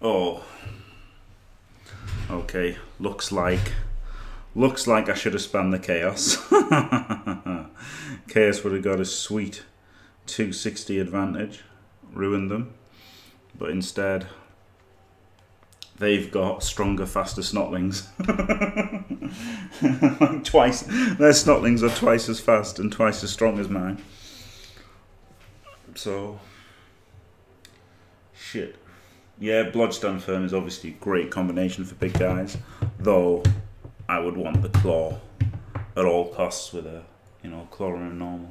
Oh, okay, looks like I should have spammed the chaos. Chaos would have got a sweet 260 advantage, ruined them, but instead they've got stronger, faster snotlings. Twice, their snotlings are twice as fast and twice as strong as mine. So, shit. Yeah, Bloodstand Firm is obviously a great combination for big guys, though I would want the claw at all costs with a, you know, claw and a normal.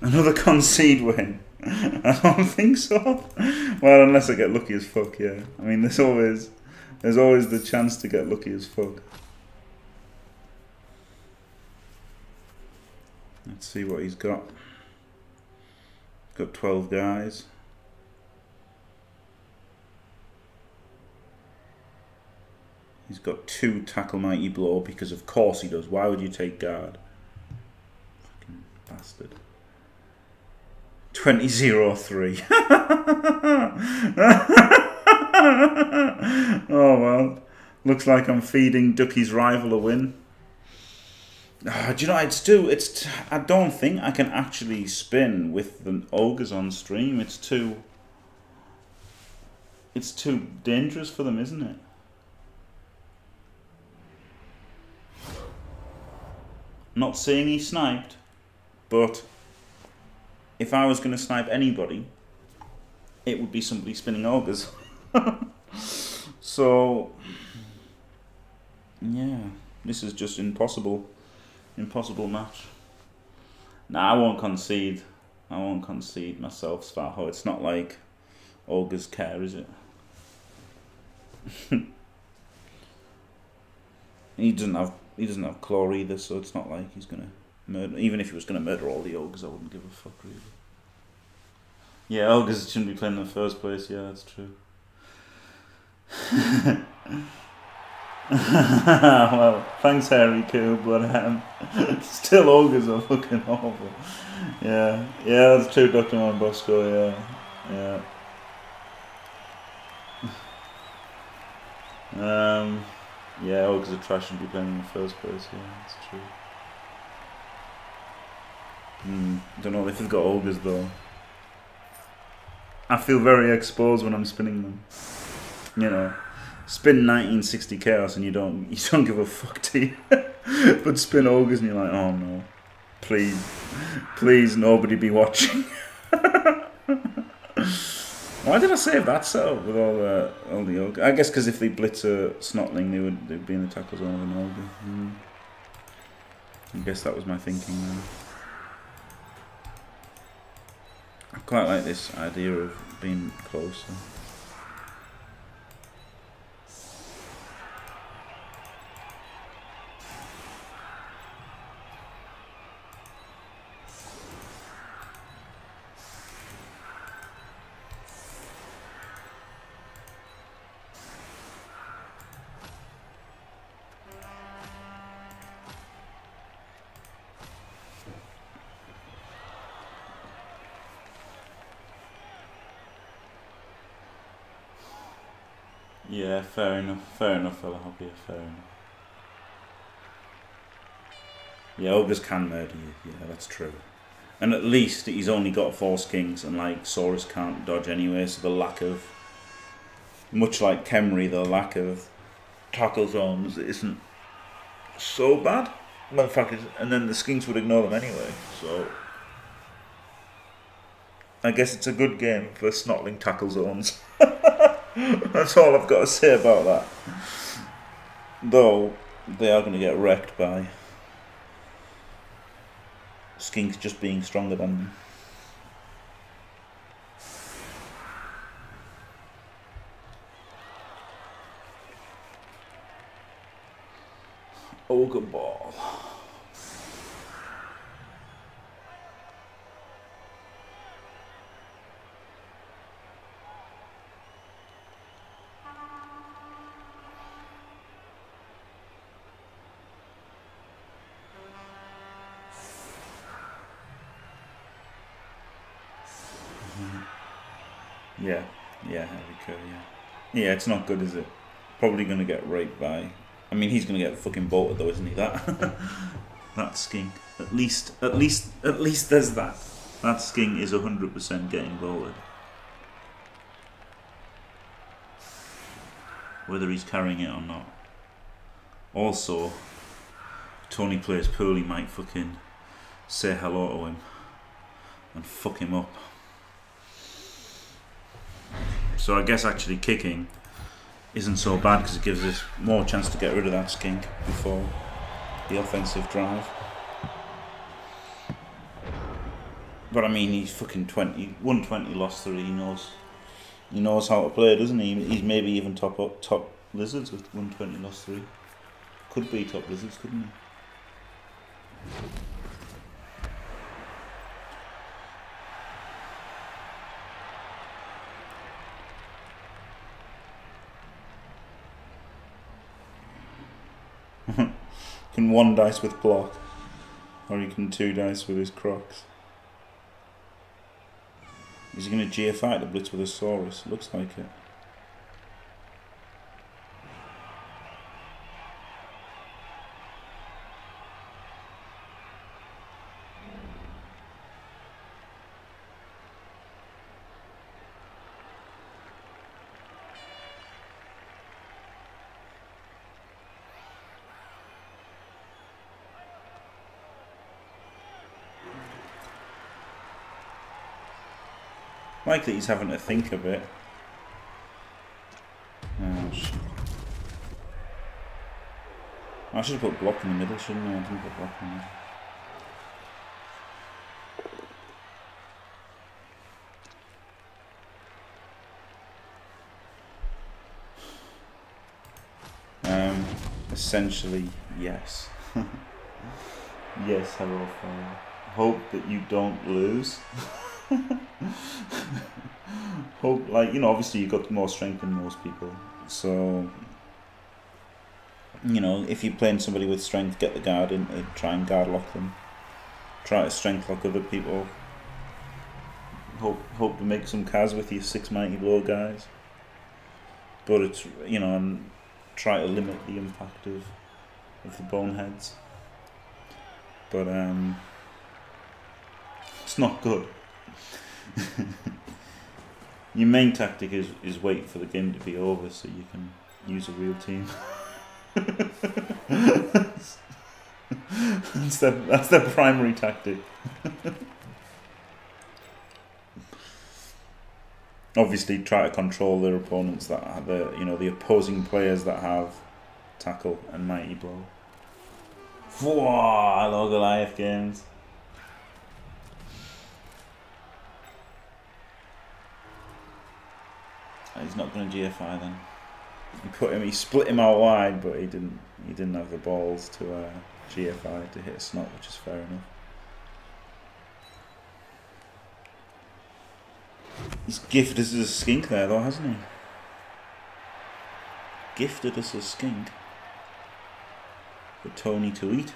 Another concede win. I don't think so. Well, unless I get lucky as fuck, yeah. I mean, there's always the chance to get lucky as fuck. Let's see what he's got. Got 12 guys. He's got 2 Tackle Mighty Blow, because of course he does. Why would you take guard? Fucking bastard. 20-0-3. Oh well. Looks like I'm feeding Ducky's rival a win. Oh, do you know what it's too? I don't think I can actually spin with the ogres on stream. It's too dangerous for them, isn't it? Not saying he sniped, but if I was going to snipe anybody, it would be somebody spinning ogres. So, yeah, this is just impossible. Impossible match. Nah, I won't concede. I won't concede myself, Svarho. It's not like ogres care, is it? He doesn't have claw either, so it's not like he's gonna murder. Even if he was gonna murder all the ogres, I wouldn't give a fuck really. Yeah, ogres shouldn't be playing in the first place. Yeah, that's true. Well, thanks, Harry Cool, but still ogres are fucking awful. Yeah, yeah, that's true, Dr. Mon Bosco. Yeah, yeah. Yeah, ogres are trash and be playing in the first place, yeah, that's true. Don't know if they've got ogres though. I feel very exposed when I'm spinning them. You know, spin 1960 Chaos and you don't give a fuck to you. But spin ogres and you're like, oh no. Please, please nobody be watching. Why did I save that setup with all the ogre? I guess because if they blitz a snotling, they'd be in the tackle zone of an ogre. I guess that was my thinking then. I quite like this idea of being closer. Yeah, fair enough, fella Hobby, fair enough. Yeah, ogres can murder you, yeah, that's true. And at least he's only got 4 kings, and like, Saurus can't dodge anyway, so the lack of, much like Khemri, the lack of tackle zones isn't so bad. Well, in fact, and then the skinks would ignore them anyway, so. I guess it's a good game for snotling tackle zones. That's all I've got to say about that. Though, they are going to get wrecked by skinks just being stronger than them. Ogre Ball. Yeah, yeah, that'd be cool, yeah. Yeah, it's not good, is it? Probably going to get raped by... I mean, he's going to get fucking bolted though, isn't he? That skink. At least there's that. That skink is 100% getting bolted. Whether he's carrying it or not. Also, Tony plays poorly, might fucking say hello to him and fuck him up. So I guess actually kicking isn't so bad because it gives us more chance to get rid of that skink before the offensive drive. But I mean, he's fucking 120, lost 3. He knows how to play, doesn't he? He's maybe even top Lizards with 120, lost 3. Could be top Lizards, couldn't he? Can one dice with block, or he can 2 dice with his crocs. Is he going to GFI the blitz with a Saurus? Looks like it. Like that he's having to think a bit. Oh, shit. I should have put block in the middle, shouldn't I? I didn't put block in the middle. Essentially, yes. Yes, hello, fire. Hope that you don't lose. Hope, like, you know, obviously you've got more strength than most people, so, you know, if you're playing somebody with strength, get the guard in, try and guard lock them, try to strength lock other people, hope to make some Kaz with your 6 mighty blow guys, but it's, you know, and try to limit the impact of the boneheads, but it's not good. Your main tactic is wait for the game to be over so you can use a real team. that's their primary tactic. Obviously, try to control their opponents that have the, you know, the opposing players that have tackle and mighty blow. Whoa, I love Goliath games. He's not going to GFI then. He put him. He split him out wide, but he didn't have the balls to GFI to hit a snot, which is fair enough. He's gifted us as a skink there, though, hasn't he? Gifted us as a skink for Tony to eat.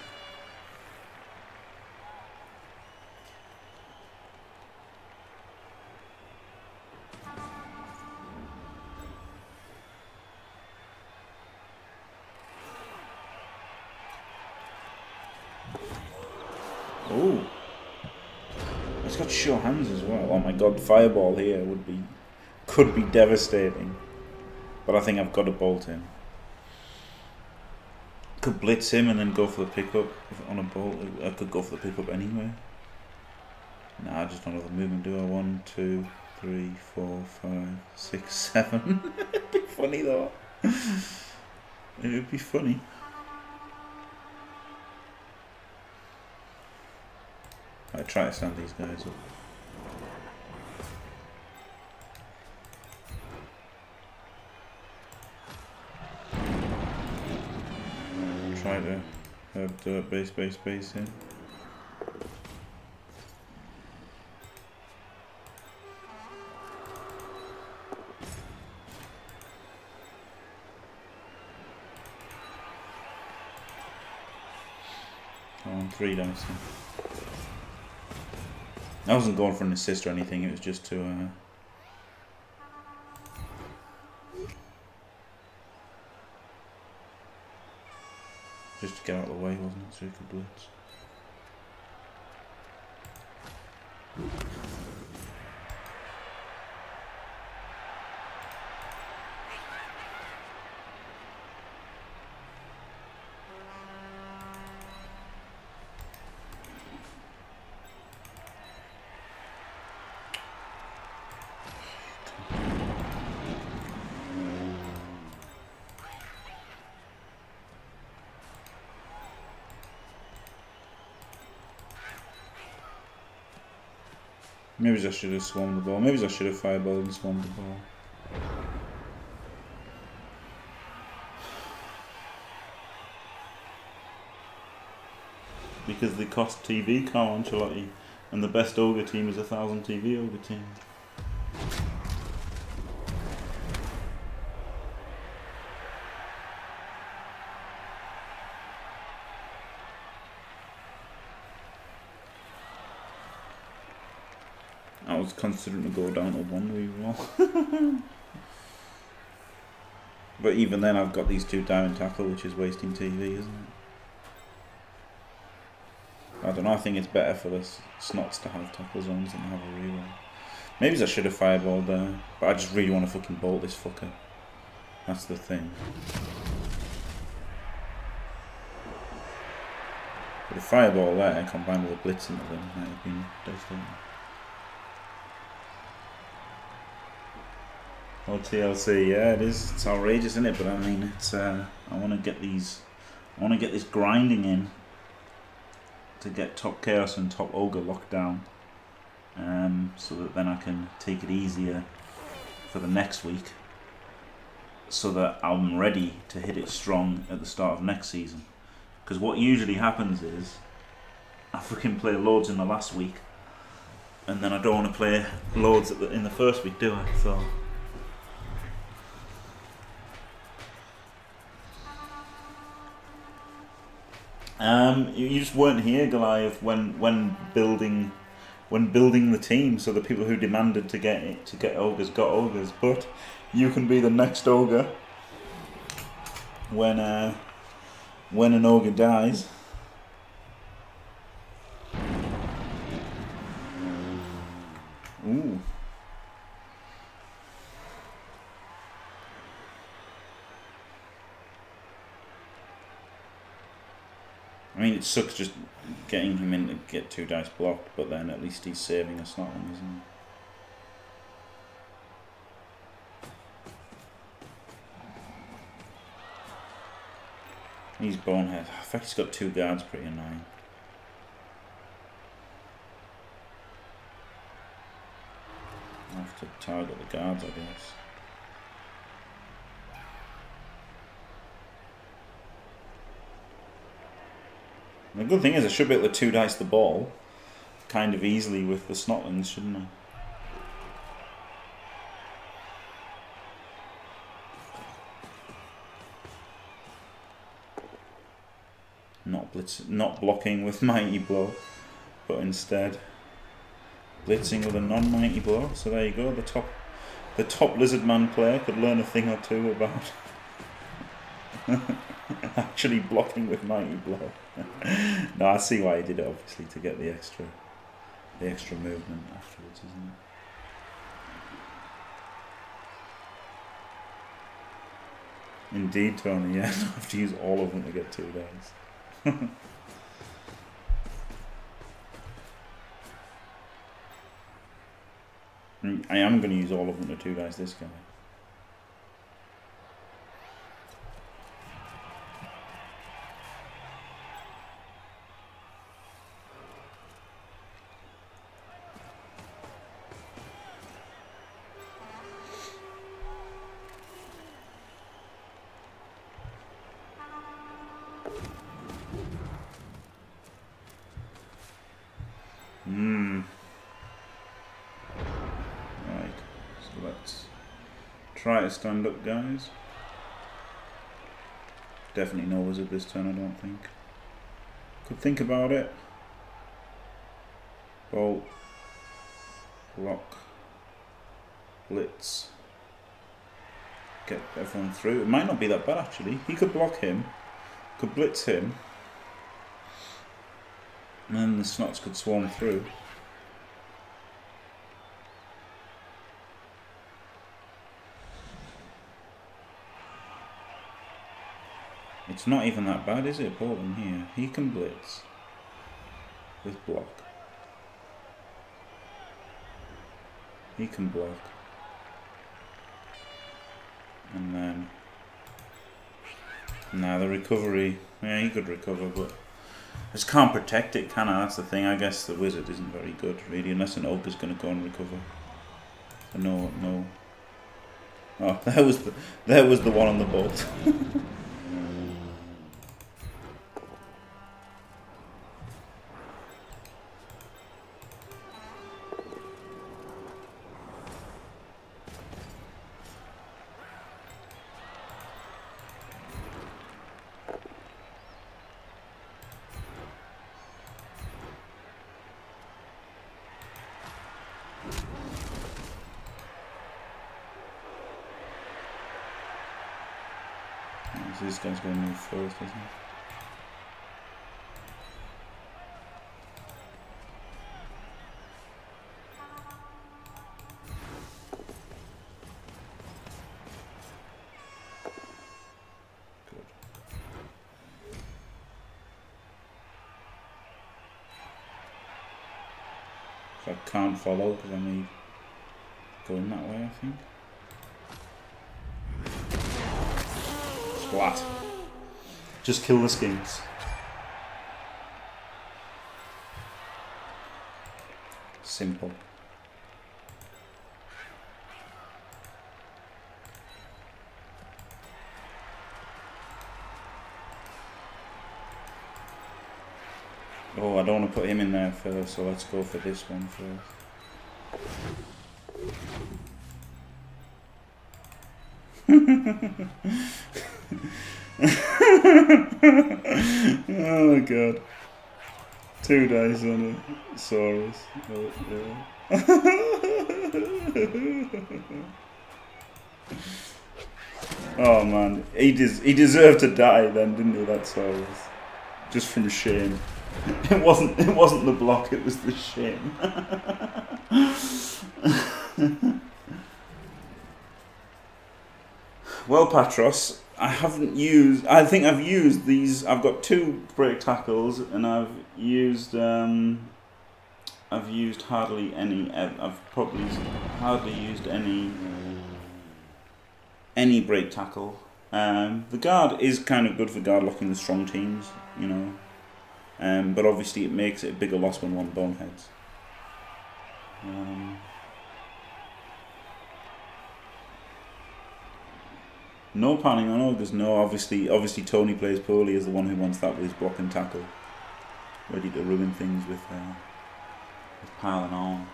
Your hands as well. Oh my god, fireball here could be devastating. But I think I've got to bolt him. Could blitz him and then go for the pickup on a bolt. I could go for the pickup anyway. Nah, I just don't have the movement, do I? 1, 2, 3, 4, 5, 6, 7. It'd be funny though. It would be funny. I try to stand these guys up. Try to have dirt base in. On 3 dice. I wasn't going for an assist or anything, it was just to Just to get out of the way, wasn't it? So you could blitz. Maybe I should have swarmed the ball. Maybe I should have fireballed and swarmed the ball. Because they cost TV Carl Ancelotti, and the best ogre team is 1,000 TV ogre team. I was considering to go down to 1v1. But even then I've got these two diamond tackle, which is wasting TV, isn't it? I don't know, I think it's better for the snots to have tackle zones than to have a reroll. Maybe I should have fireballed there, but I just really want to fucking bolt this fucker. That's the thing. But a fireball there combined with a blitz in the win might have been devastating. Or TLC, yeah, it is. It's outrageous, isn't it? But I mean, it's. I want to get these. I want to get this grinding in. To get top Chaos and top Ogre locked down, so that then I can take it easier for the next week. So that I'm ready to hit it strong at the start of next season. Because what usually happens is, I fucking play loads in the last week, and then I don't want to play loads in the first week, do I? So. You just weren't here, Goliath, when building the team. So the people who demanded to get it, to get ogres got ogres, but you can be the next ogre when an ogre dies. Ooh. I mean, it sucks just getting him in to get two dice blocked, but then at least he's saving a snotling, isn't he? He's bonehead. In fact, he's got two guards, pretty annoying. I'll have to target the guards, I guess. The good thing is I should be able to two dice the ball kind of easily with the snotlings, shouldn't I? Not blocking with mighty blow, but instead blitzing with a non-mighty blow. So there you go, the top Lizardman player could learn a thing or two about actually blocking with mighty blow. No, I see why he did it, obviously, to get the extra movement afterwards, isn't it? Indeed, Tony, yeah, I have to use all of them to get 2 days. I am going to use all of them to 2 days this guy. Try to stand up, guys. Definitely no wizard this turn, I don't think. Could think about it. Bolt. Block. Blitz. Get everyone through. It might not be that bad, actually. He could block him. Could blitz him. And then the Snots could swarm through. It's not even that bad, is it, Portland here? He can blitz with block. He can block. And then... now the recovery... yeah, he could recover, but... I just can't protect it, can I? That's the thing. I guess the wizard isn't very good, really, unless an ogre's going to go and recover. So no. Oh, that was the one on the bolt. This guy's going to move forward, isn't he? Good. So I can't follow because I need going that way, I think. Flat. Just kill the skinks. Simple. Oh, I don't want to put him in there first, so let's go for this one first. Oh god. 2 days on it. Saurus. Oh, yeah. Oh man. He deserved to die then, didn't he, that Saurus? Just from shame. It wasn't the block, it was the shame. Well, Patros, I haven't used... I think I've used these... I've got 2 break tackles and I've used hardly any... I've probably hardly used any break tackle. The guard is kind of good for guard locking the strong teams, you know. But obviously it makes it a bigger loss when one boneheads. No panning on ogres, no, obviously Tony plays poorly as the one who wants that with his block and tackle. Ready to ruin things with pile and arm.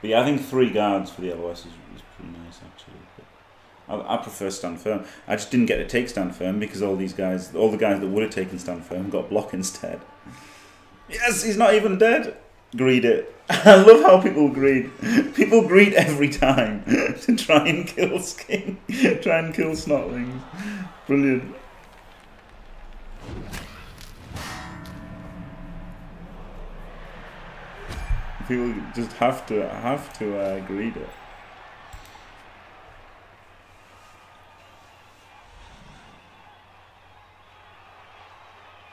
But yeah, I think 3 guards for the LOS is pretty nice actually. But I prefer stand firm. I just didn't get to take stand firm because all the guys that would have taken stand firm got block instead. Yes, he's not even dead! Greed it. I love how people greed. People greed every time to try and kill skin, try and kill snotlings. Brilliant. People just have to greed it.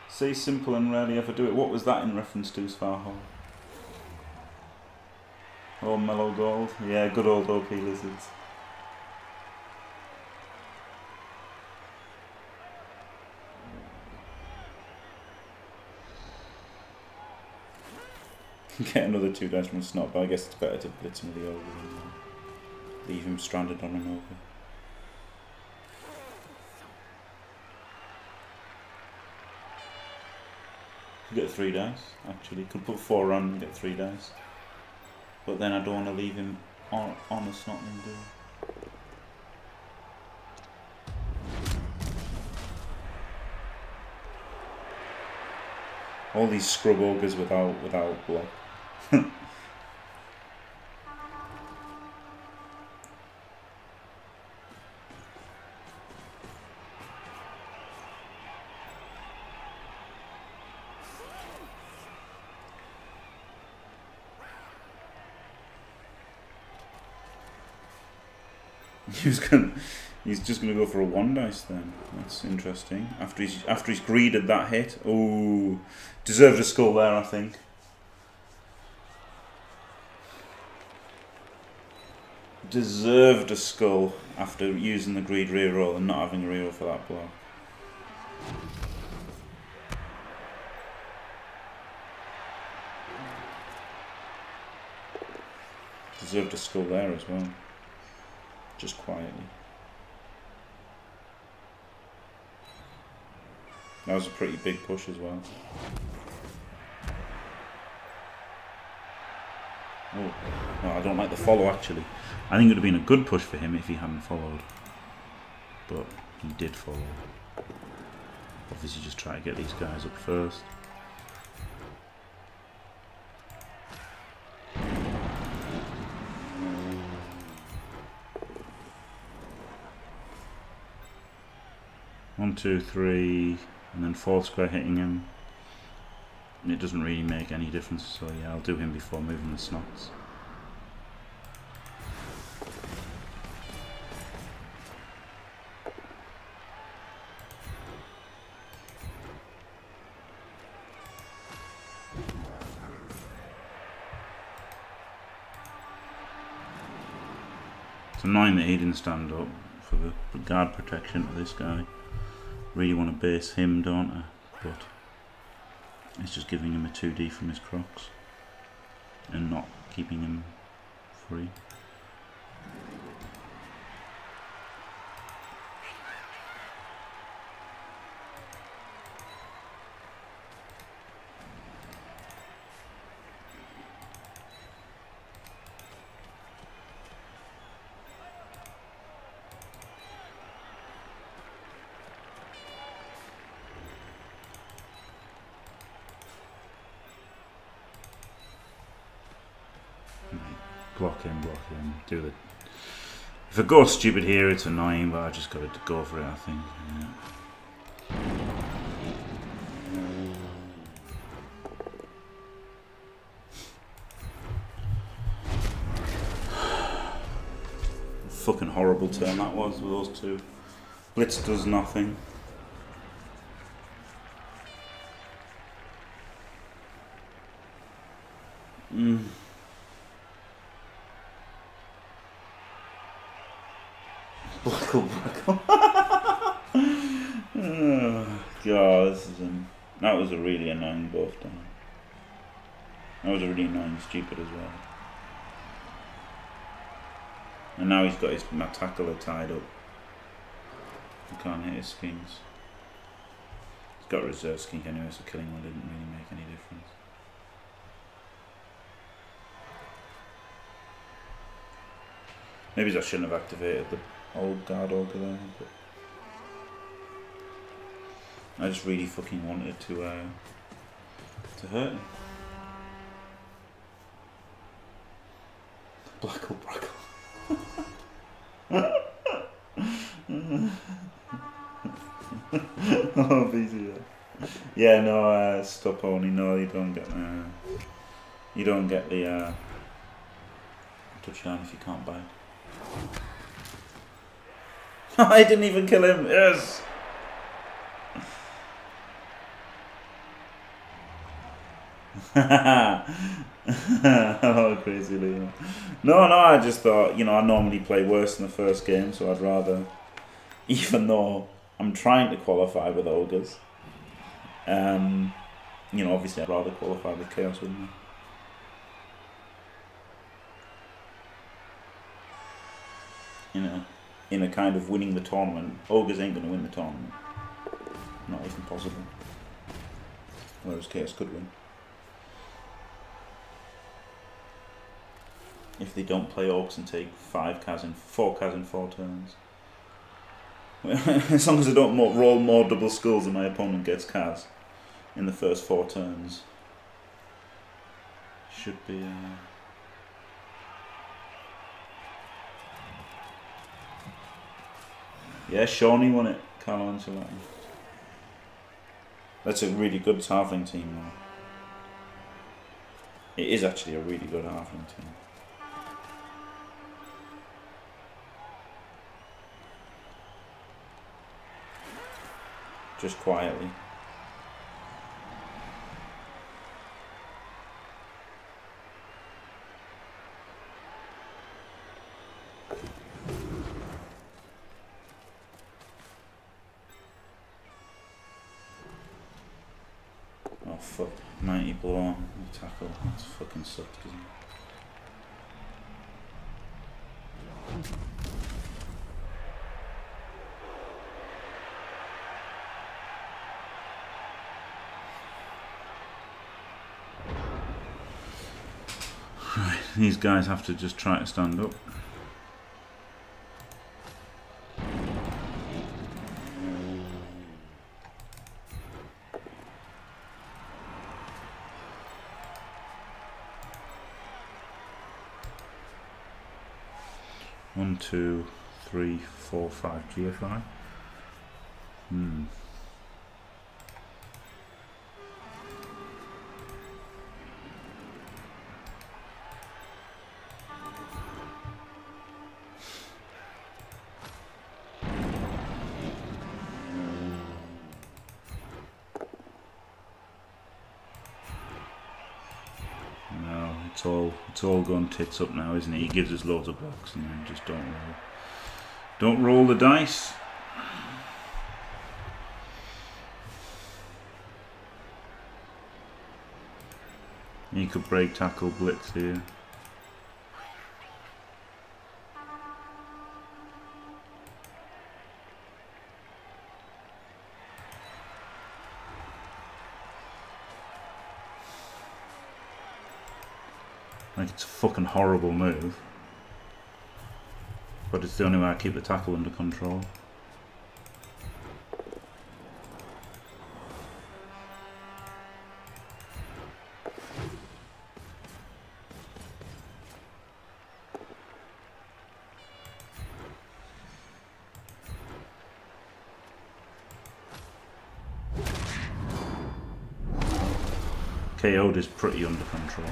Say simple and rarely ever do it. What was that in reference to, Svarhol? Oh, mellow gold. Yeah, good old OP lizards. Get another 2 dice from a snot, but I guess it's better to blitz him with the ogre than leave him stranded on an ogre. Could get 3 dice, actually. Could put 4 on and get 3 dice. But then I don't want to leave him on a snotling door. All these scrub ogres without block. He's just gonna go for a 1 dice then. That's interesting. After he's greeted that hit. Ooh, deserved a skull there, I think. Deserved a skull after using the greed reroll and not having a reroll for that blow. Deserved a skull there as well. Just quietly. That was a pretty big push as well. Oh, no, I don't like the follow actually. I think it would have been a good push for him if he hadn't followed. But he did follow. Obviously just try to get these guys up first. One, two, three, and then 4 square hitting him. And it doesn't really make any difference, so yeah, I'll do him before moving the snots. It's annoying that he didn't stand up for the guard protection of this guy. Really want to base him, don't I? But it's just giving him a 2D from his crocs and not keeping him free. Block him, do the... If I go stupid here, it's annoying, but I just got to go for it, I think. Yeah. Fucking horrible turn that was with those two. Blitz does nothing. Buckle. Oh, God, this is that was a really annoying both down. That was a really annoying stupid as well. And now he's got his tackler tied up. He can't hit his skins. He's got a reserve skink anyway, so killing one didn't really make any difference. Maybe I shouldn't have activated the old guard ogre there, but I just really fucking wanted to hurt him. Blackle brackle. Oh, busy there. Yeah, no, stop only. No, you don't get the touchdown if you can't bite. I didn't even kill him. Yes. Oh, crazy Leo. No, I just thought, you know, I normally play worse in the first game, so I'd rather, even though I'm trying to qualify with ogres, you know, obviously I'd rather qualify with chaos, wouldn't I? You know, in a kind of winning the tournament. Ogres ain't going to win the tournament. Not even possible. Whereas Chaos could win. If they don't play Orcs and take 4 Kaz in 4 turns. As long as I don't roll more double skulls than my opponent gets Kaz in the first 4 turns. Should be... Yeah, Shawnee won it, Carlo Ancelotti. That's a really good halfling team, though. It is actually a really good halfling team. just quietly. Oh fuck, 90 blow on the tackle, that's fucking sucked, isn't it? Right, these guys have to just try to stand up. One, two, three, four, five GFI. It's all gone tits up now, isn't it? He gives us loads of blocks and then just don't roll the dice. He could break tackle blitz here. Like, it's a fucking horrible move, but it's the only way I keep the tackle under control. KO'd is pretty under control.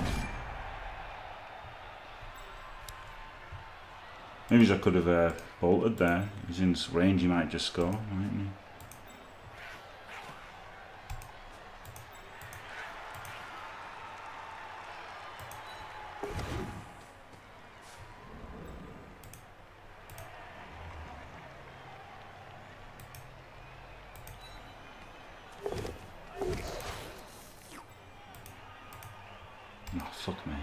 Maybe I could have bolted there. He's in range, he might just score, mightn't he? Oh, fuck me.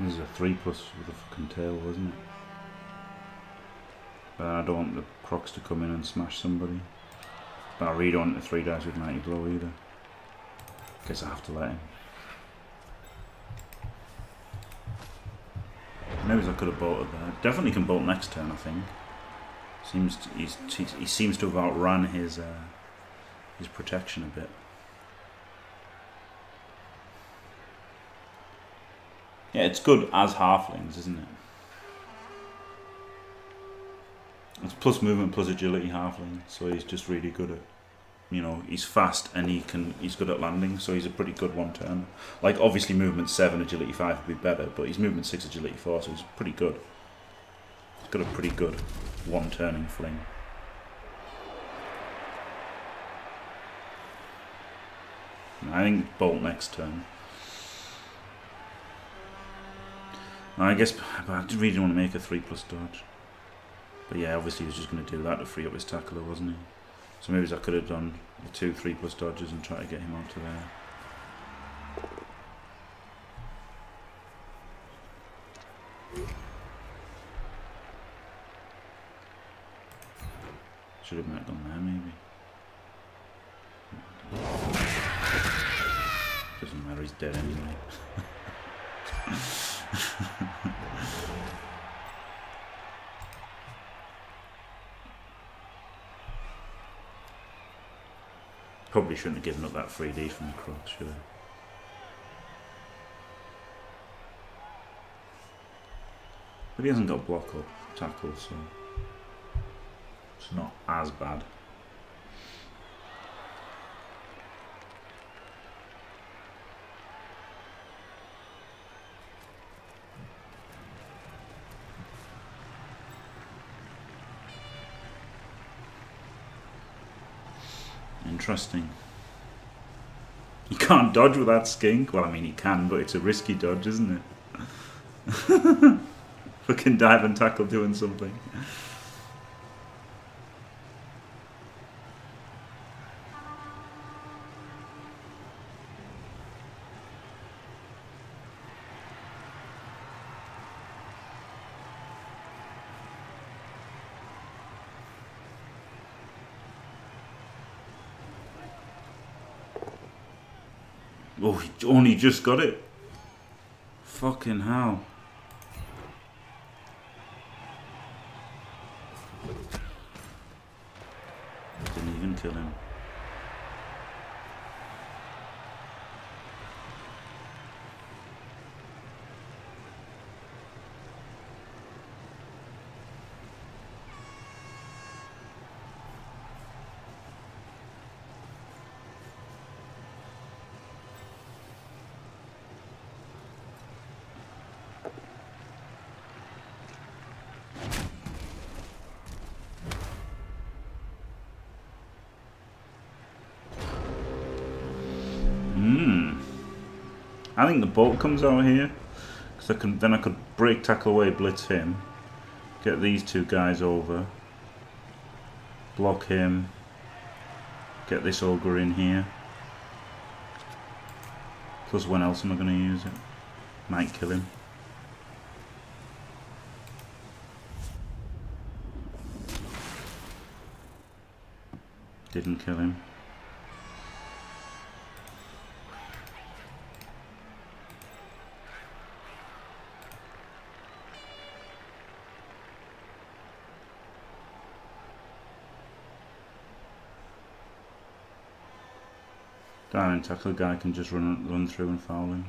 This is a 3+ with a fucking tail, wasn't it? But I don't want the Crocs to come in and smash somebody. But I really don't want the 3 dice with 90 blow either. Guess I have to let him. Maybe I could have bolted there. Definitely can bolt next turn, I think. Seems to, he seems to have outrun his protection a bit. Yeah, it's good as halflings, isn't it? It's plus movement, plus agility halfling, so he's just really good at, you know, he's fast and he's good at landing, so he's a pretty good one turn. Like, obviously movement 7, agility 5 would be better, but he's movement 6, agility 4, so he's pretty good. He's got a pretty good one turning fling. I think bolt next turn. I guess, but I really didn't want to make a 3+ dodge. But yeah, obviously he was just going to do that to free up his tackler, wasn't he? So maybe I could have done the 2 3+ dodges and try to get him onto there. Should have marked on there, maybe. Doesn't matter, he's dead anyway. Probably shouldn't have given up that 3D from the Crocs, should I? But he hasn't got block or tackle, so it's not as bad. Interesting. You can't dodge with that skink. Well, I mean, you can, but it's a risky dodge, isn't it? Fucking dive and tackle doing something. Oh, he only just got it. Fucking hell. Didn't even kill him. I think the bolt comes out here, because then I could break tackle away, blitz him, get these two guys over, block him, get this ogre in here. Plus, when else am I going to use it? Might kill him. Didn't kill him. Down and tackle guy can just run through and foul him.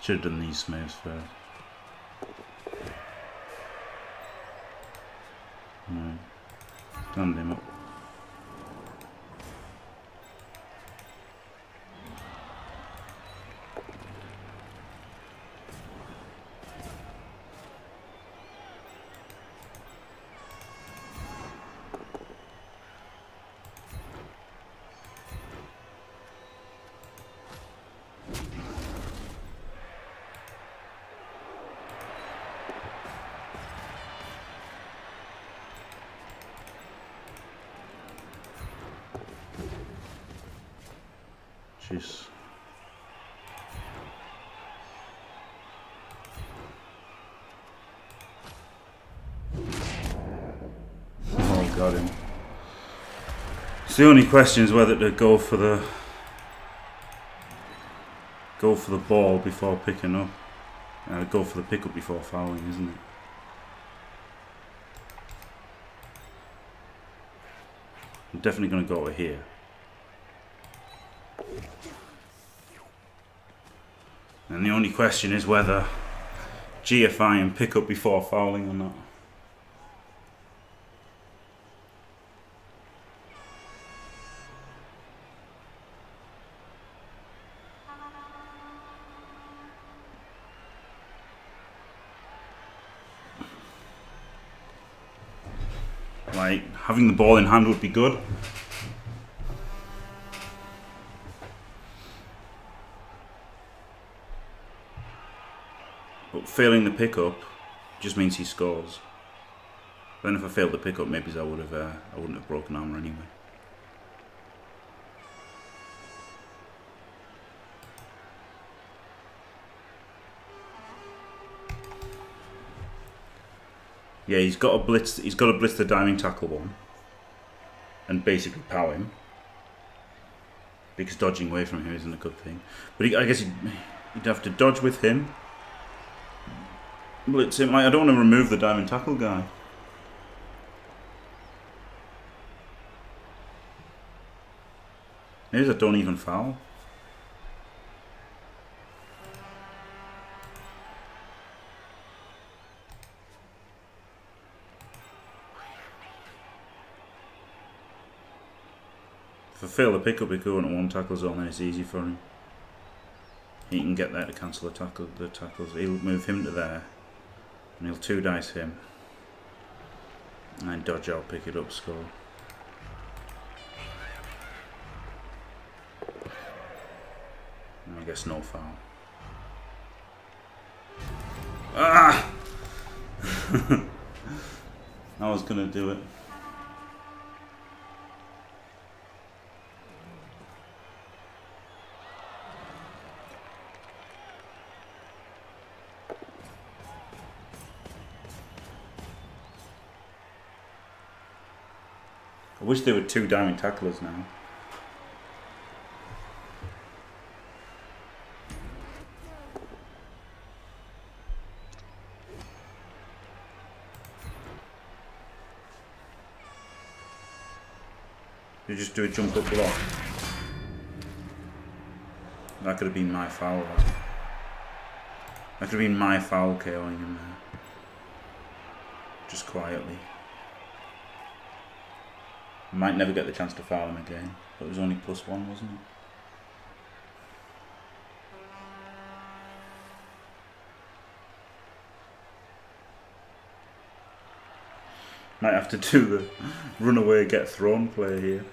Should have done these smiths first. No. Stand him up. Jeez. Oh, got him. So the only question is whether to go for the ball before picking up, go for the pickup before fouling, isn't it? I'm definitely going to go over here. And the only question is whether GFI and pick up before fouling or not. Like, having the ball in hand would be good. Failing the pickup just means he scores. Then if I failed the pickup, maybe I wouldn't have broken armor anyway. Yeah, he's got a blitz. He's got to blitz the diving tackle one, and basically pow him, because dodging away from him isn't a good thing. But I guess you'd have to dodge with him. Blitz him. I don't want to remove the diamond tackle guy. Maybe I don't even foul. If I fail the pickup, we go into one tackle zone, then it's easy for him. He can get there to cancel the tackles. He'll move him to there. And he'll two dice him. And then dodge out, pick it up, score. I guess no foul. Ah! I was gonna do it. I wish there were two diving tacklers now. You just do a jump up block. That could have been my foul. That could have been my foul KOing him there. Just quietly. Might never get the chance to foul him again. But it was only +1, wasn't it? Might have to do the runaway get thrown play here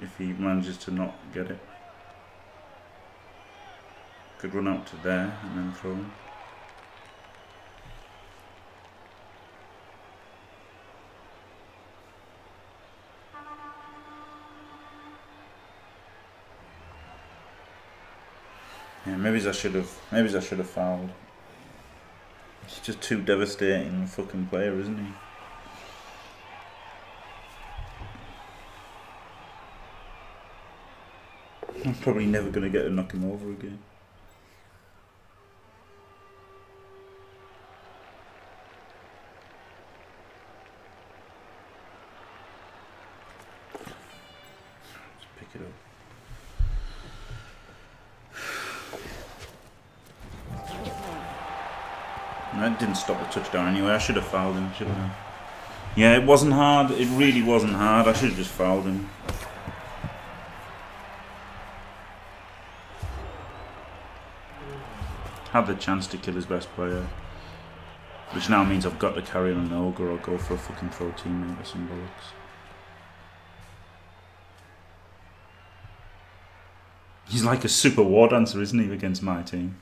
if he manages to not get it. Could run out to there and then throw him. Yeah, maybe I should have fouled. He's just too devastating a fucking player, isn't he? I'm probably never going to get to knock him over again. Let's pick it up. That didn't stop the touchdown anyway. I should have fouled him, shouldn't I? Yeah, it wasn't hard. It really wasn't hard. I should have just fouled him. Had the chance to kill his best player, which now means I've got to carry on an ogre or go for a fucking throw teammate or some bollocks. He's like a super war dancer, isn't he, against my team?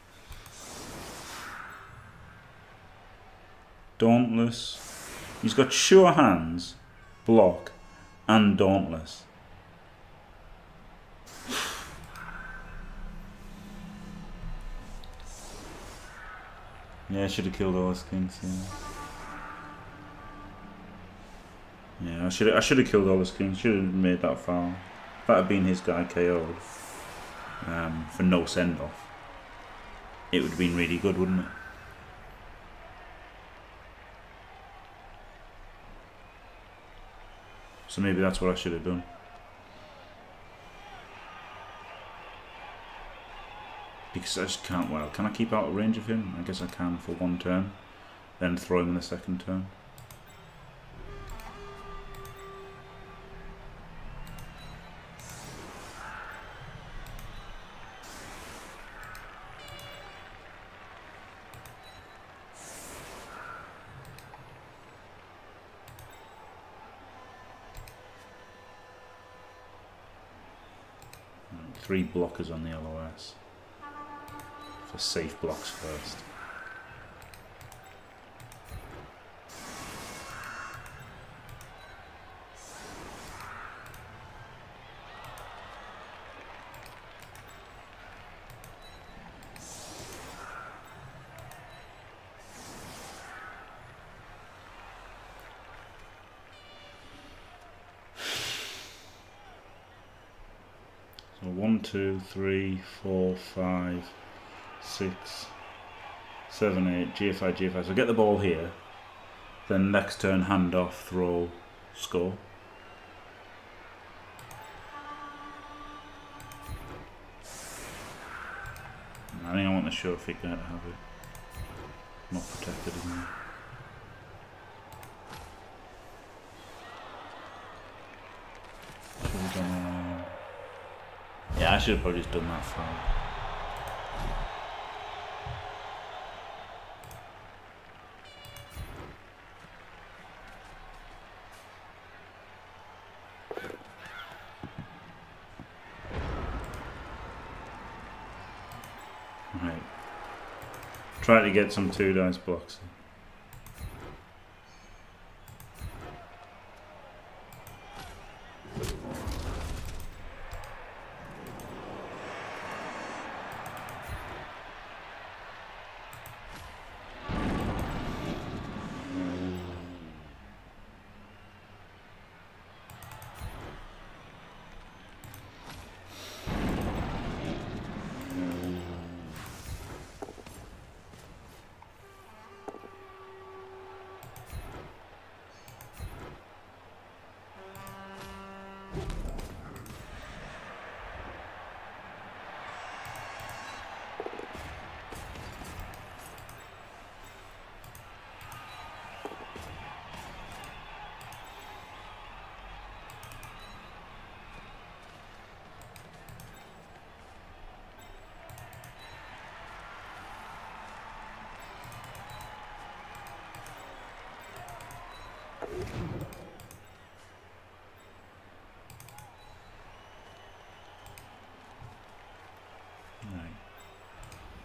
Dauntless. He's got sure hands, block, and dauntless. Yeah, I should have killed all his kinks. Yeah, I should have killed all his kinks. Should have made that foul. That had been his guy KO'd for no send off. It would have been really good, wouldn't it? So maybe that's what I should have done. Because I just can't, well, can I keep out of range of him? I guess I can for one turn, then throw him in the second turn. And 3 blockers on the LOS. For safe blocks first. So 1, 2, 3, 4, 5, 6, 7, 8, GFI, GFI. So get the ball here, then next turn, hand off, throw, score. And I think I want the short figure to have it not protected, isn't it? Yeah, I should have probably just done that foul. try to get some 2-dice blocks.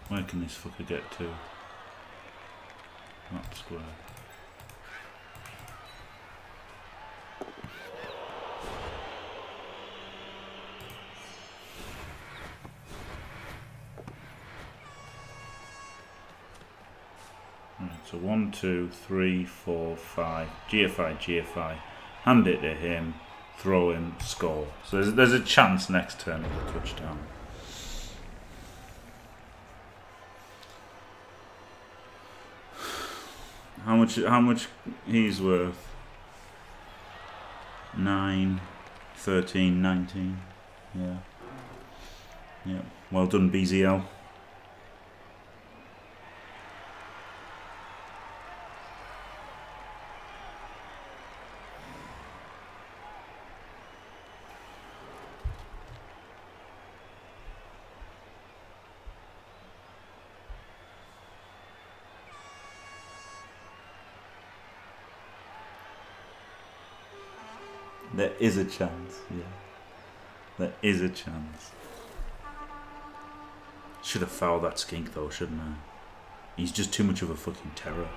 Where can this fucker get to? Map square. Right, so 1, 2, 3, 4, 5. GFI, GFI. Hand it to him. Throw him. Score. So there's a chance next turn of a touchdown. How much he's worth? 9, 13, 19. Yeah. Yeah. Well done, BZL. There is a chance, yeah. There is a chance. Should have fouled that skink though, shouldn't I? He's just too much of a fucking terror.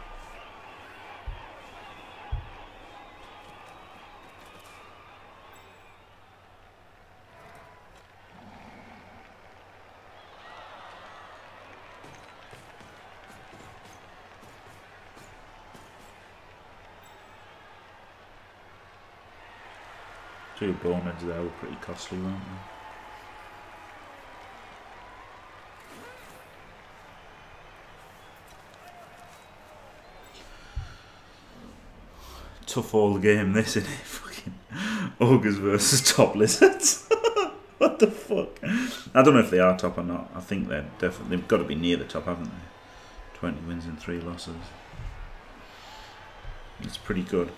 Two boneheads there were pretty costly, weren't they? Tough old game, this, isn't it? Fucking ogres versus top lizards. What the fuck? I don't know if they are top or not. I think they're definitely. They've got to be near the top, haven't they? 20 wins and 3 losses. It's pretty good.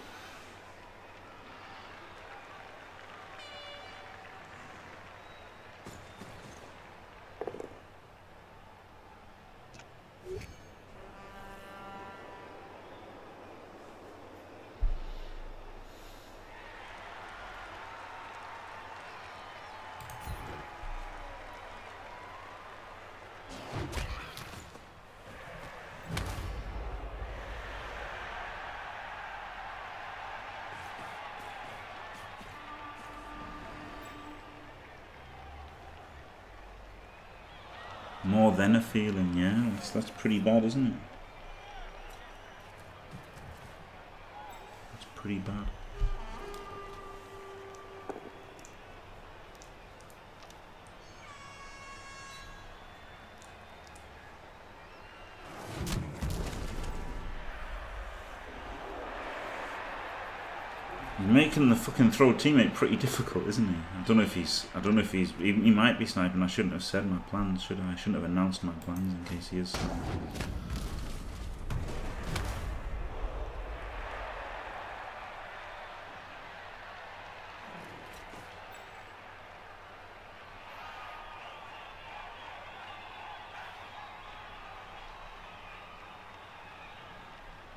More than a feeling, yeah. That's pretty bad, isn't it? That's pretty bad. He's making the fucking throw teammate pretty difficult, isn't he? I don't know if he might be sniping. I shouldn't have said my plans, should I? I shouldn't have announced my plans in case he is sniping.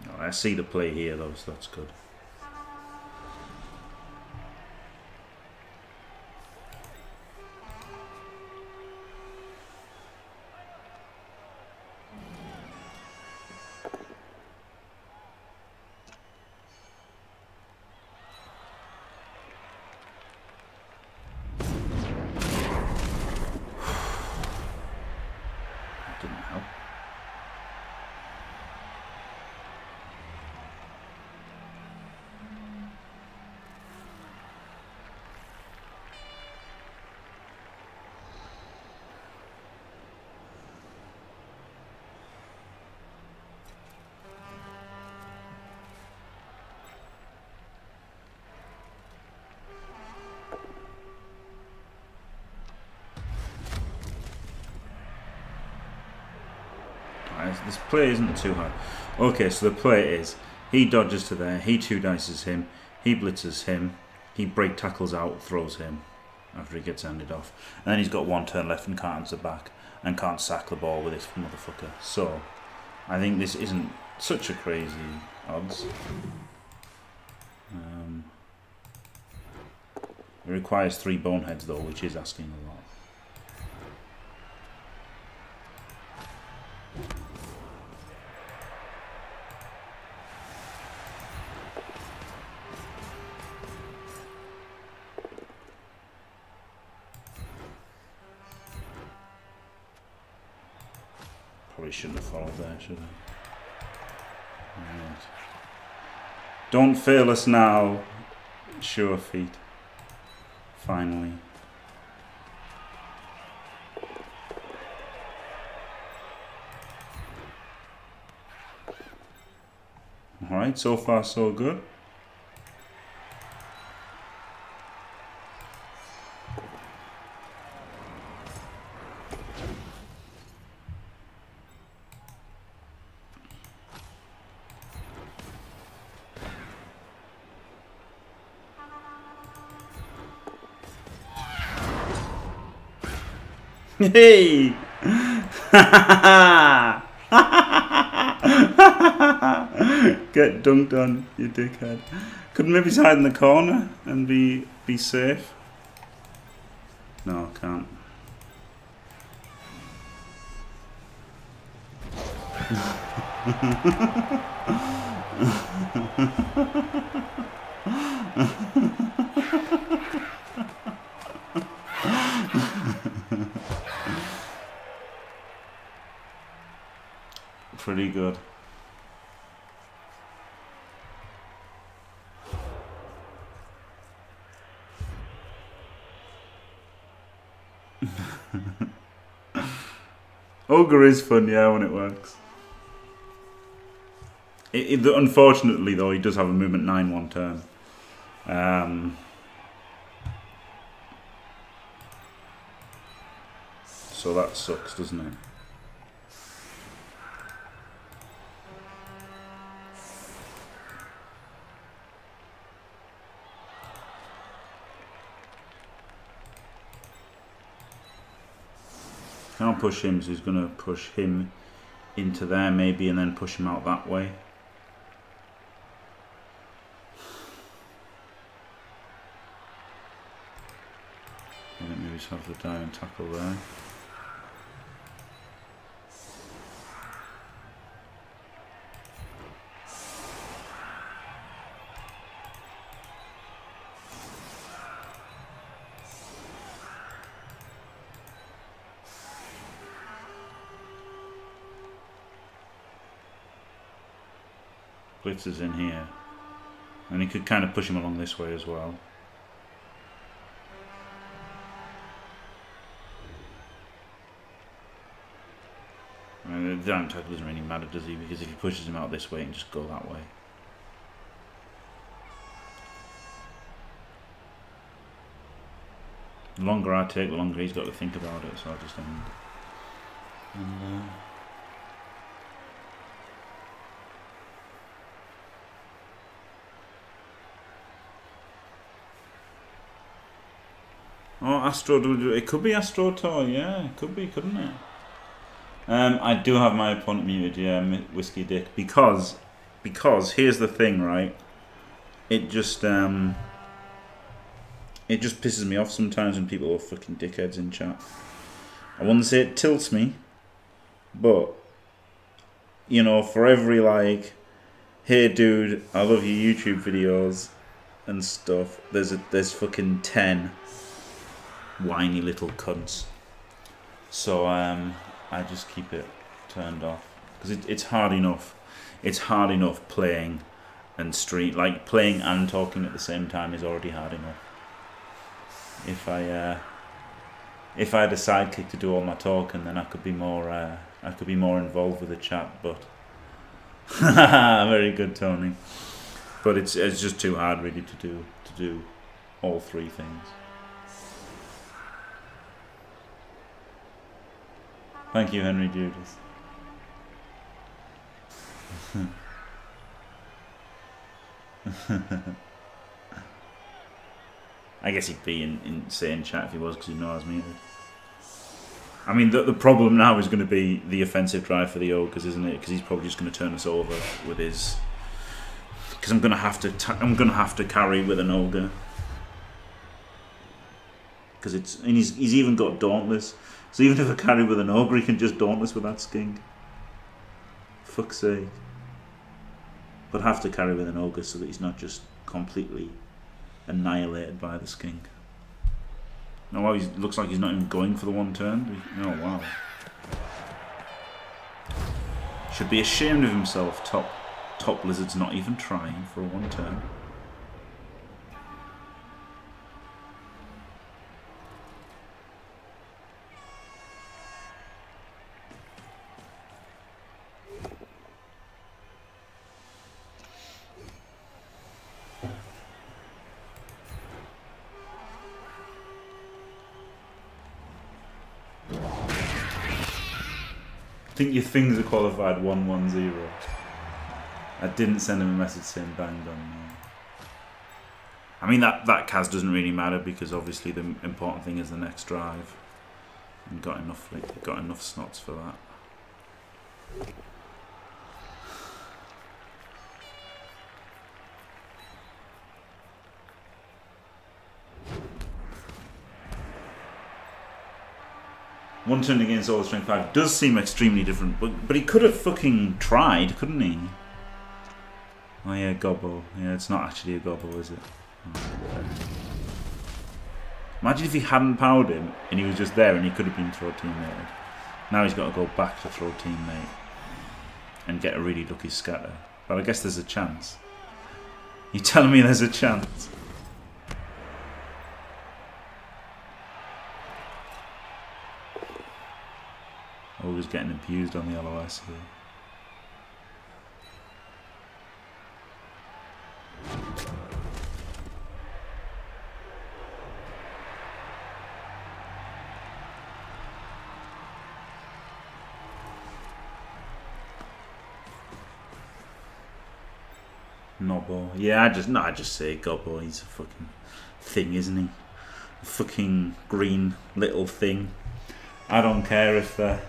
Oh, I see the play here though, so that's good. dice. This play isn't too high. Okay, so the play is he dodges to there, he two dices him, he blitzes him, he break tackles out, throws him after he gets handed off. And then he's got one turn left and can't answer back and can't sack the ball with this motherfucker. So I think this isn't such a crazy odds. It requires 3 boneheads though, which is asking a lot. Probably shouldn't have followed there, should I? Right. Don't fail us now. Sure feet. Finally. Alright, so far so good. Hey! Get dunked on, you dickhead. Could maybe hide in the corner and be safe. No, I can't. Pretty good. Ogre is fun, yeah, when it works. Unfortunately, though, he does have a movement 9 one turn. So that sucks, doesn't it? Can't push him, so he's going to push him into there maybe and then push him out that way. I think maybe he's have the down tackle there. Blitzers in here, and he could kind of push him along this way as well. I mean, the down tackle doesn't really matter, does he? Because if he pushes him out this way and just go that way. The longer I take, the longer he's got to think about it, so I'll just end. And, oh, Astro, it could be Astro Tor, yeah, it could be, couldn't it? I do have my opponent muted, yeah, Whiskey Dick, because here's the thing, right? It just pisses me off sometimes when people are fucking dickheads in chat. I wouldn't say it tilts me, but you know, for every like, hey dude, I love your YouTube videos and stuff, there's fucking 10. Whiny little cunts. So I just keep it turned off because it's hard enough. It's hard enough playing and playing and talking at the same time is already hard enough. If I had a sidekick to do all my talking, then I could be more involved with the chat. But very good, Tony. But it's just too hard really to do all three things. Thank you, Henry Judas. I guess he'd be in chat if he was, because he'd know I was muted. I mean, the problem now is going to be the offensive drive for the Ogres, isn't it? Because he's probably just going to turn us over with his. Because I'm going to have to. I'm going to have to carry with an Ogre. Because it's, and he's even got Dauntless, so even if I carry with an Ogre, he can just Dauntless with that Skink. Fuck's sake. But I have to carry with an Ogre so that he's not just completely annihilated by the Skink. No, wow, he looks like he's not even going for the one turn. Oh, wow. Should be ashamed of himself. Top Lizard's not even trying for a one turn. I think your things are qualified 110. I didn't send him a message saying bang on me. I mean that Kaz doesn't really matter, because obviously the important thing is the next drive. And got enough snots for that. One turn against all the strength 5 does seem extremely different, but he could have fucking tried, couldn't he? Oh yeah, gobble. Yeah, it's not actually a gobble, is it? Oh. Imagine if he hadn't powered him and he was just there and he could have been throw teammated. Now he's got to go back to throw teammate and get a really lucky scatter. But I guess there's a chance. You're telling me there's a chance? Ogre's getting abused on the LOS here. Nobbo. Yeah, I just say Gobbo. He's a fucking thing, isn't he? A fucking green little thing. I don't care if they're.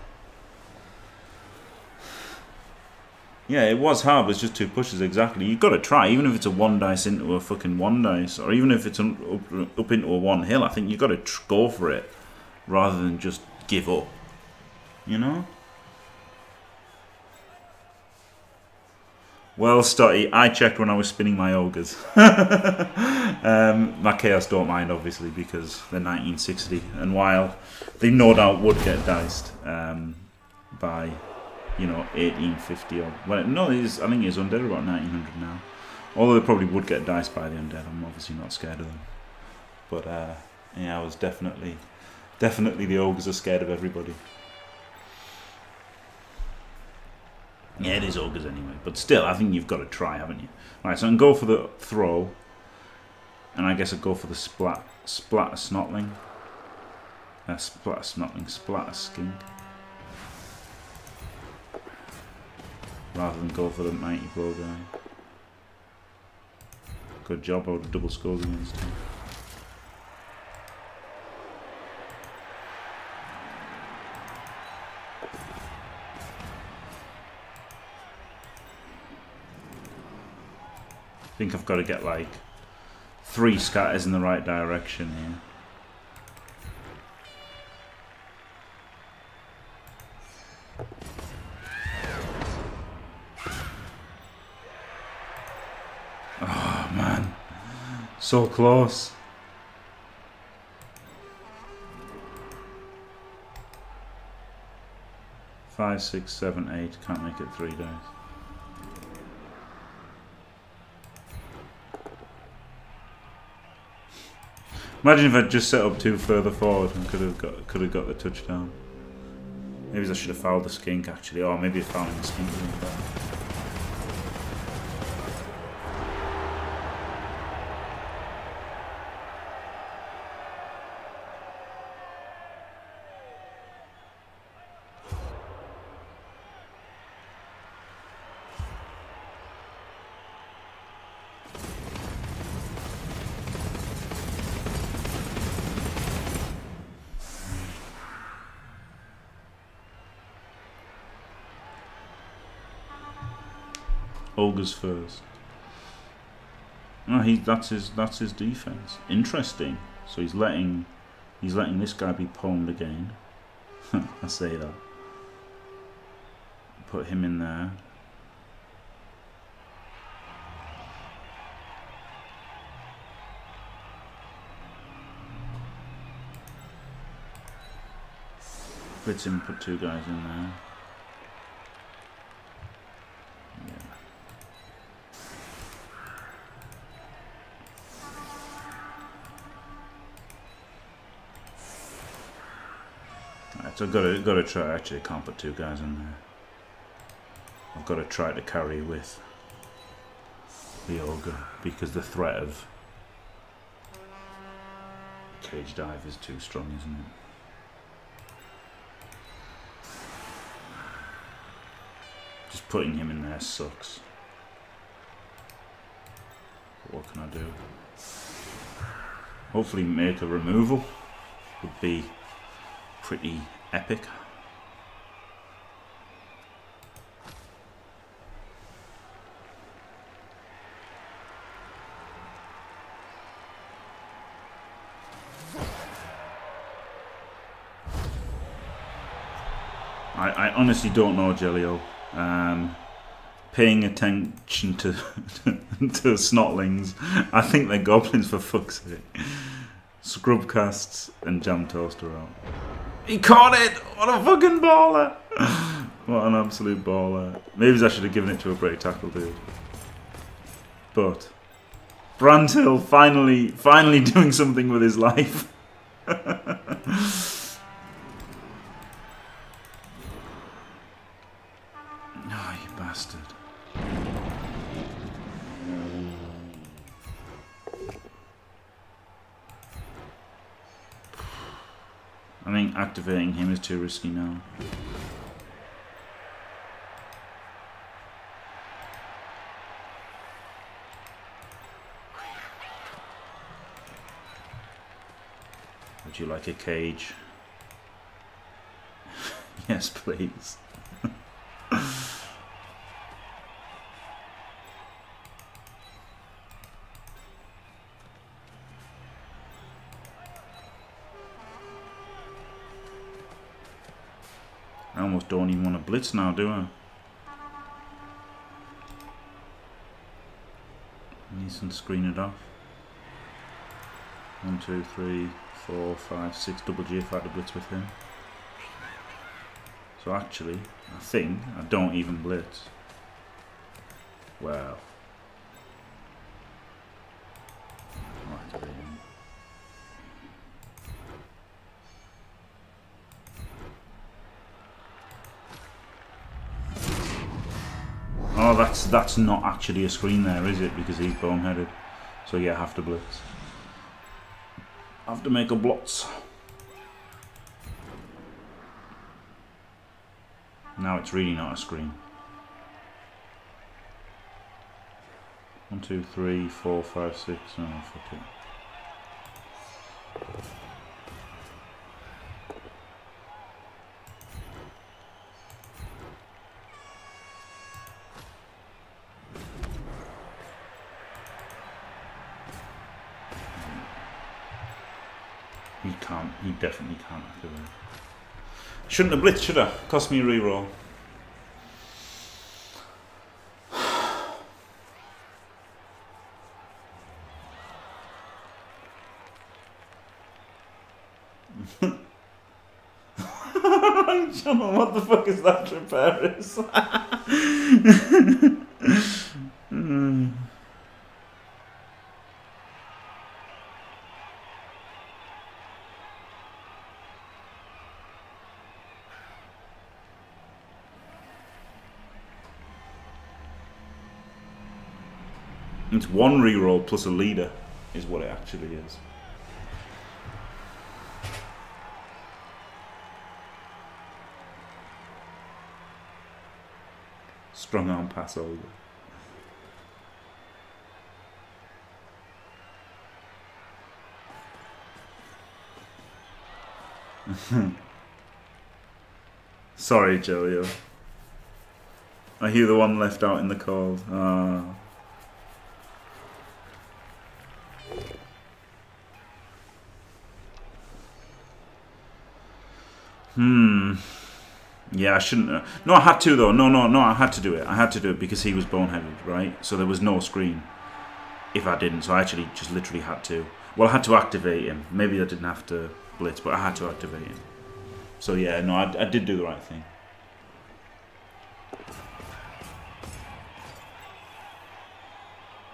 Yeah, it was hard, but it's just two pushes, exactly. You've got to try, even if it's a one dice into a fucking one dice, or even if it's up into a one hill, I think you've got to go for it, rather than just give up. You know? Well, Stotty, I checked when I was spinning my Ogres. My Chaos don't mind, obviously, because they're 1960, and while they no doubt would get diced by... you know, 1850 or... Well, no, I think he's undead about 1900 now. Although they probably would get diced by the undead. I'm obviously not scared of them. But, yeah, I was definitely... Definitely the Ogres are scared of everybody. Yeah, it is Ogres anyway. But still, I think you've got to try, haven't you? Right, so I can go for the throw. And I guess I'll go for the splat. Splat a Snotling. Splat a Snotling. Splat a Skink. Rather than go for the mighty blow guy. Good job, I would have double scored against him. I think I've got to get like 3 scatters in the right direction here. So close. Five, six, seven, eight. Can't make it 3 days. Imagine if I'd just set up 2 further forward and could have got the touchdown. Maybe I should have fouled the Skink actually, or maybe I fouled the Skink. Ogres first. No, that's his defense. Interesting. So he's letting this guy be pwned again. I say that. Put him in there. Blitz him, put two guys in there. So I've got to try, actually I can't put two guys in there. I've got to try to carry with the ogre because the threat of cage dive is too strong, isn't it? Just putting him in there sucks. But what can I do? Hopefully make a removal would be pretty epic. I honestly don't know, Jelio. Paying attention to to snotlings. I think they're goblins for fuck's sake. Scrub casts and jam toaster out. He caught it! What a fucking baller! What an absolute baller. Maybe I should have given it to a break tackle dude. But Brandhill finally doing something with his life. Oh, you bastard. I think activating him is too risky now. Would you like a cage? Yes, please. I almost don't even want to blitz now, do I? I need some screen it off. 1, 2, 3, 4, 5, 6 double G if I had to blitz with him. So actually, I think I don't even blitz. Wow. Oh, that's not actually a screen there, is it? Because he's boneheaded. So yeah, I have to blitz. I have to make a blotz. Now it's really not a screen. 1, 2, 3, 4, 5, 6. Oh, fuck it. He definitely can't activate. Shouldn't have blitzed, should I? Cost me a reroll. What the fuck is that, Traparis? It's one reroll plus a leader is what it actually is. Strong arm pass over. Sorry, Jelio. Are you the one left out in the cold? Ah. Yeah, I shouldn't have. No, I had to, though. No, I had to do it. I had to do it because he was boneheaded, right? So there was no screen if I didn't. So I actually just literally had to. Well, I had to activate him. Maybe I didn't have to blitz, but I had to activate him. So, yeah, no, I did do the right thing.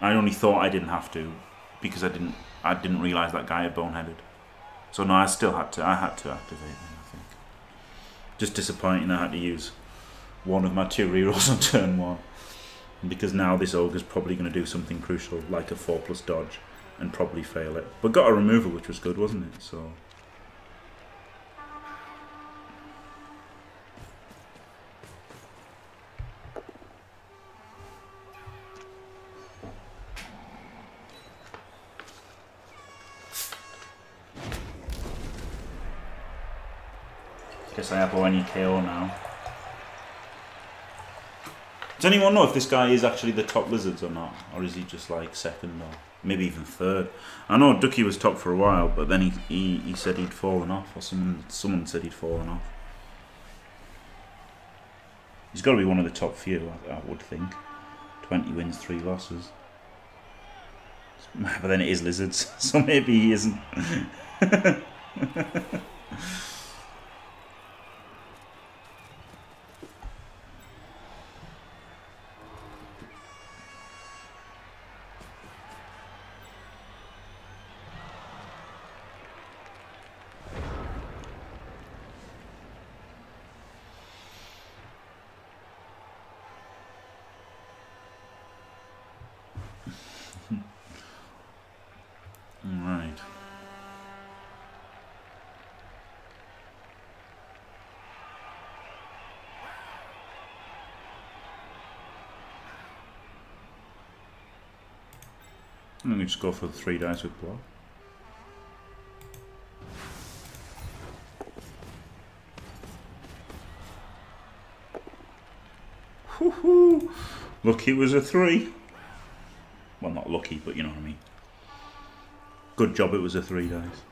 I only thought I didn't have to because I didn't realise that guy had boneheaded. So no, I still had to. I had to activate him, I think. Just disappointing I had to use one of my two rerolls on turn one, because now this ogre's probably going to do something crucial like a 4+ dodge and probably fail it. But got a removal, which was good, wasn't it? So. Guess I have any KO now. Does anyone know if this guy is actually the top lizards or not? Or is he just like second or maybe even third? I know Ducky was top for a while, but then he said he'd fallen off, or someone said he'd fallen off. He's got to be one of the top few, I would think. 20 wins, 3 losses. But then it is lizards, so maybe he isn't. I'm going to just go for the 3 dice with block. Woohoo! Lucky it was a 3. Well, not lucky, but you know what I mean. Good job it was a 3 dice.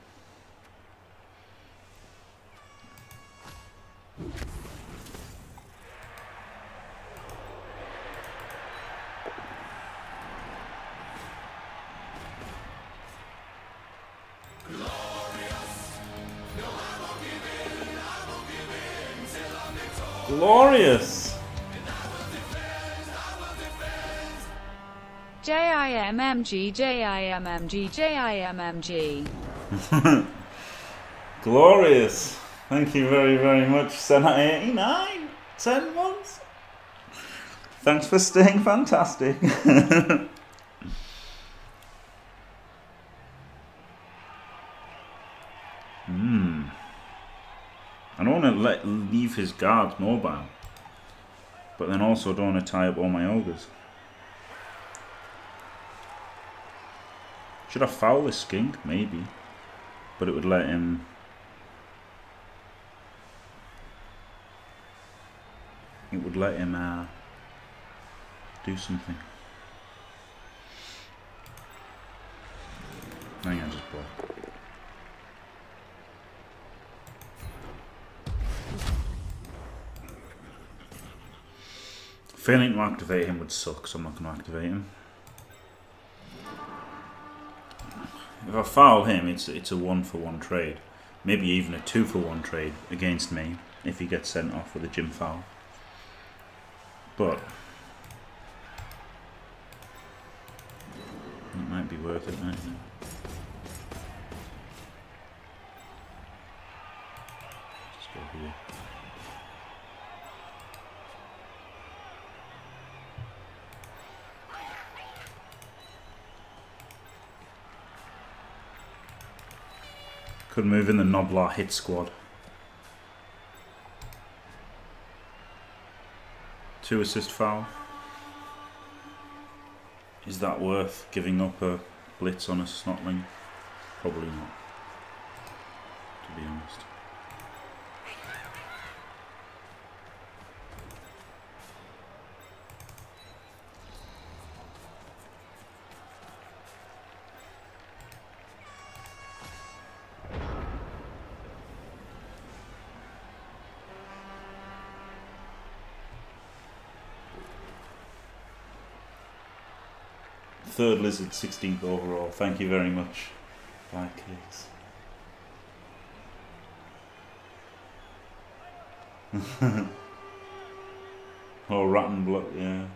Glorious! J-I-M-M-G, J-I-M-M-G, J-I-M-M-G. Glorious! Thank you very, very much, Senna89! 10 months! Thanks for staying fantastic! I don't want to leave his guards mobile, but then also don't want to tie up all my ogres. Should I foul this skink? Maybe. But it would let him... It would let him do something. I think I just blocked. Failing to activate him would suck, so I'm not going to activate him. If I foul him, it's a 1-for-1 trade. Maybe even a 2-for-1 trade against me if he gets sent off with a gym foul. But it might be worth it, mightn't it? Just go here. Could move in the Noblar hit squad. 2 assist foul. Is that worth giving up a blitz on a Snotling? Probably not, to be honest. Third lizard, 16th overall. Thank you very much. Bye, kids. Oh, rat and blood, yeah.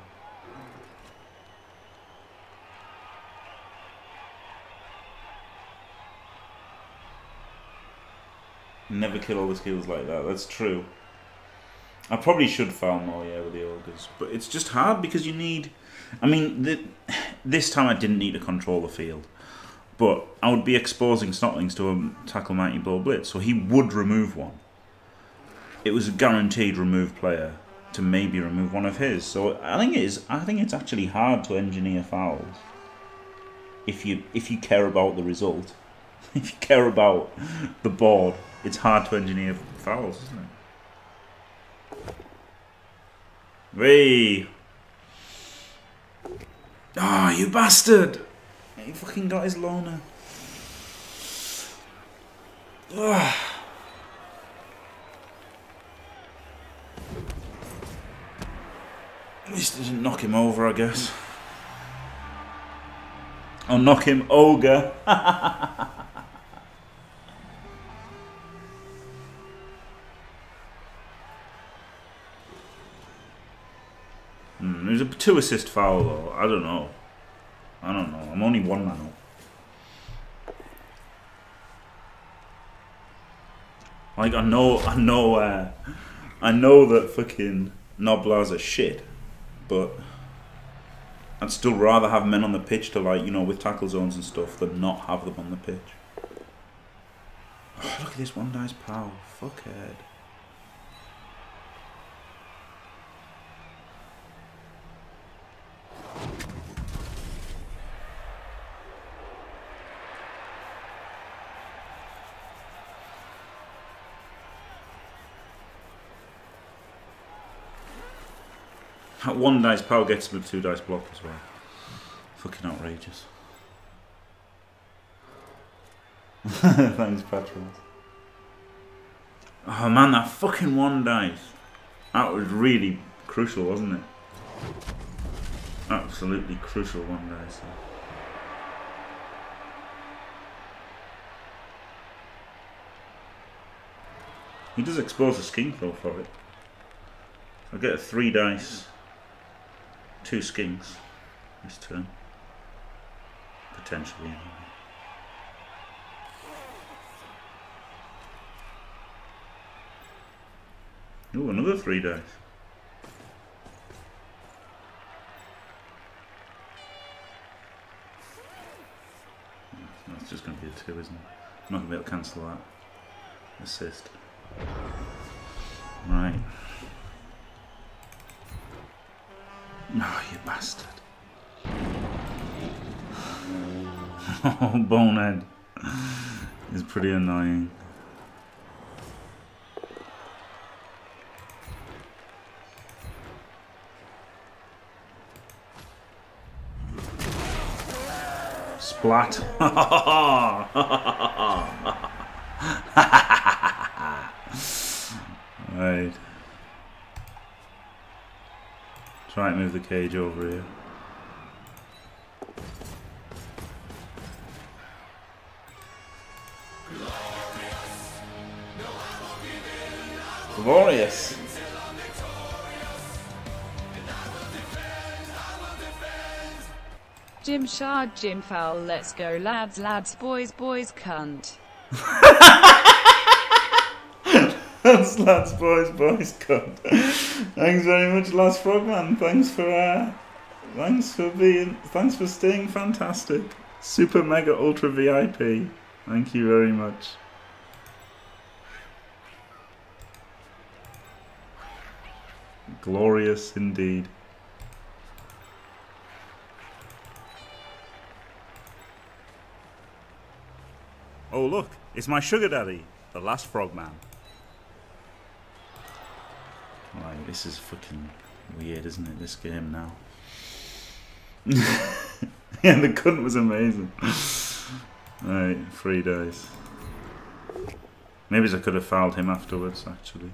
Never kill all the skills like that, that's true. I probably should foul more, yeah, with the ogres. But it's just hard because you need... I mean, this time I didn't need to control the field. But I would be exposing Snotlings to a Tackle Mighty Blow Blitz, so he would remove one. It was a guaranteed remove player to maybe remove one of his. So I think it's actually hard to engineer fouls if you care about the result. If you care about the board, it's hard to engineer fouls, isn't it? Wee! Ah, you bastard! He fucking got his loner. Ugh. At least it didn't knock him over, I guess. Or knock him ogre. It was a 2-assist foul though. I don't know. I'm only 1 man up. Like I know that fucking Noblar's are shit, but I'd still rather have men on the pitch to, like, you know, with tackle zones and stuff than not have them on the pitch. Oh, look at this one dice pal. Fuckhead. That 1 dice power gets him with 2 dice block as well. Fucking outrageous. Thanks, Patrons. Oh man, that fucking 1 dice. That was really crucial, wasn't it? Absolutely crucial 1 dice. He does expose a skink though for it. I'll get a 3 dice. 2 skinks this turn. Potentially, anyway. Ooh, another 3 dice. That's just going to be a 2, isn't it? I'm not going to be able to cancel that. Assist. Right. Oh, you bastard. Oh, bonehead. It's pretty annoying. Splat. Right. Try and move the cage over here. Glorious! Jim Shard, Jim Foul, let's go lads, lads, boys, boys, cunt. That's lads, boys, boys, cunt. Thanks very much, Last Frogman. Thanks for staying fantastic. Super mega ultra VIP. Thank you very much. Glorious indeed. Oh look, it's my sugar daddy, the Last Frogman. Like, this is fucking weird, isn't it? This game now. Yeah, the cunt was amazing. Right, 3 days. Maybe I could have fouled him afterwards, actually.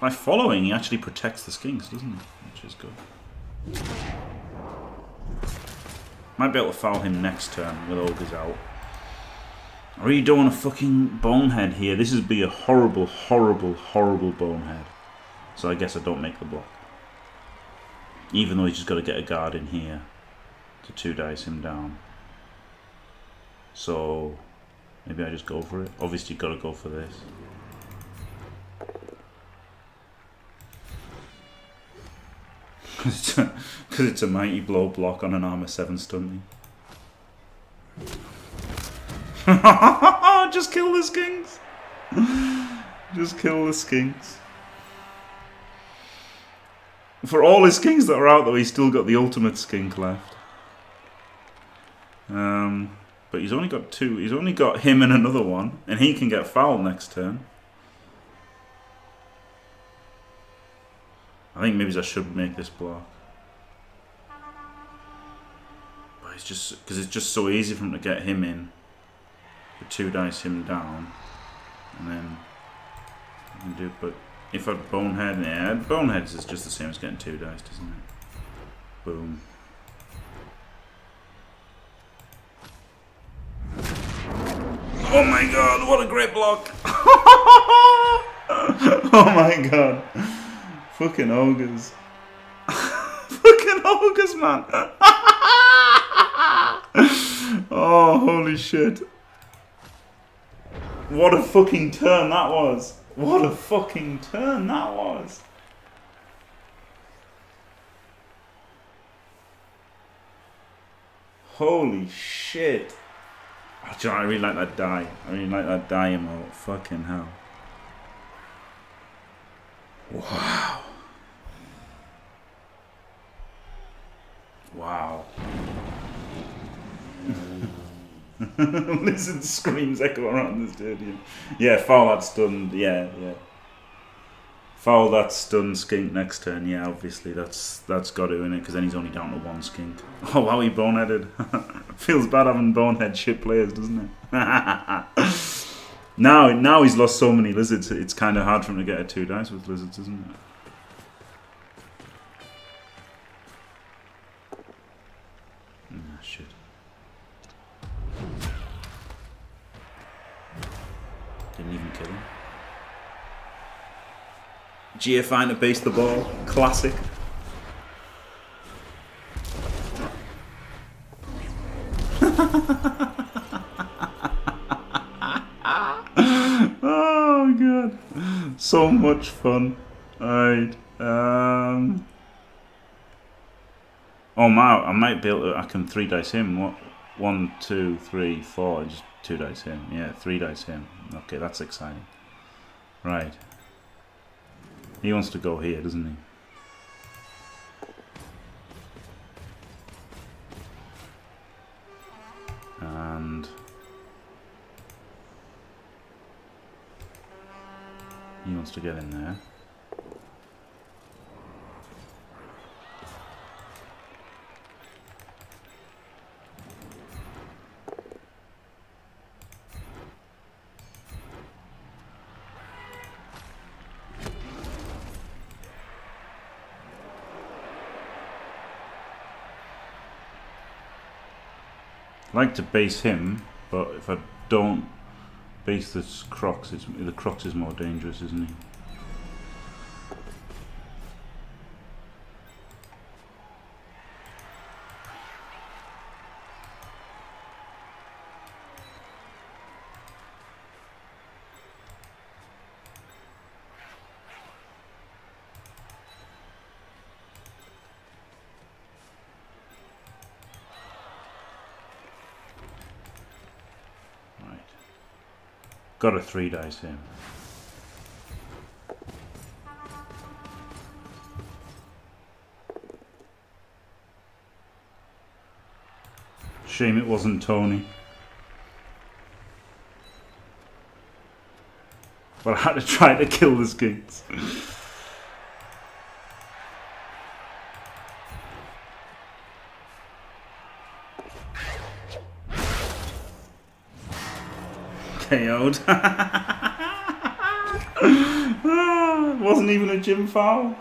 By following, he actually protects the skinks, doesn't he? which is good. Might be able to foul him next turn with Ogres out. I really don't want a fucking bonehead here. This would be a horrible, horrible, horrible bonehead. So I guess I don't make the block. Even though he's just got to get a guard in here to two dice him down. So maybe I just go for it. Obviously got to go for this. Because it's a mighty blow block on an armor 7 stunty. Just kill the skinks. Just kill the skinks. For all his skinks that are out though, he's still got the ultimate skink left. But he's only got two. He's only got him and another one, and he can get fouled next turn. I think maybe I should make this block. But it's just because it's just so easy for him to get him in. The two dice him down, and then I can do. But if I bonehead, yeah, boneheads is just the same as getting two dice, doesn't it? Boom. Oh my god! What a great block! Oh my god! Fucking Ogres! Fucking Ogres, man! Oh, holy shit! What a fucking turn that was! What a fucking turn that was! Holy shit! Oh, do you know, I really like that die. I really like that die emote. Fucking hell. Wow. Wow. Lizard screams echo around the stadium. Yeah, foul that stunned. Yeah, yeah. Foul that stunned skink next turn. Yeah, obviously that's got to in it because then he's only down to one skink. Oh wow, he boneheaded. Feels bad having bonehead shit players, doesn't it? now he's lost so many lizards. It's kind of hard for him to get a two dice with lizards, isn't it? Didn't even kill him. GFI to base the ball. Classic. Oh god. So much fun. Alright. Oh my, I might be able to, I can three dice him. What? 1, 2, 3, 4, just two dice him. Yeah, three dice him. Okay, that's exciting. Right. He wants to go here, doesn't he? And he wants to get in there. I'd like to base him, but if I don't base the Crocs, the Crocs is more dangerous, isn't he? Got a three dice him. Shame it wasn't Tony. But I had to try to kill the skinks. KO'd. Wasn't even a gym foul.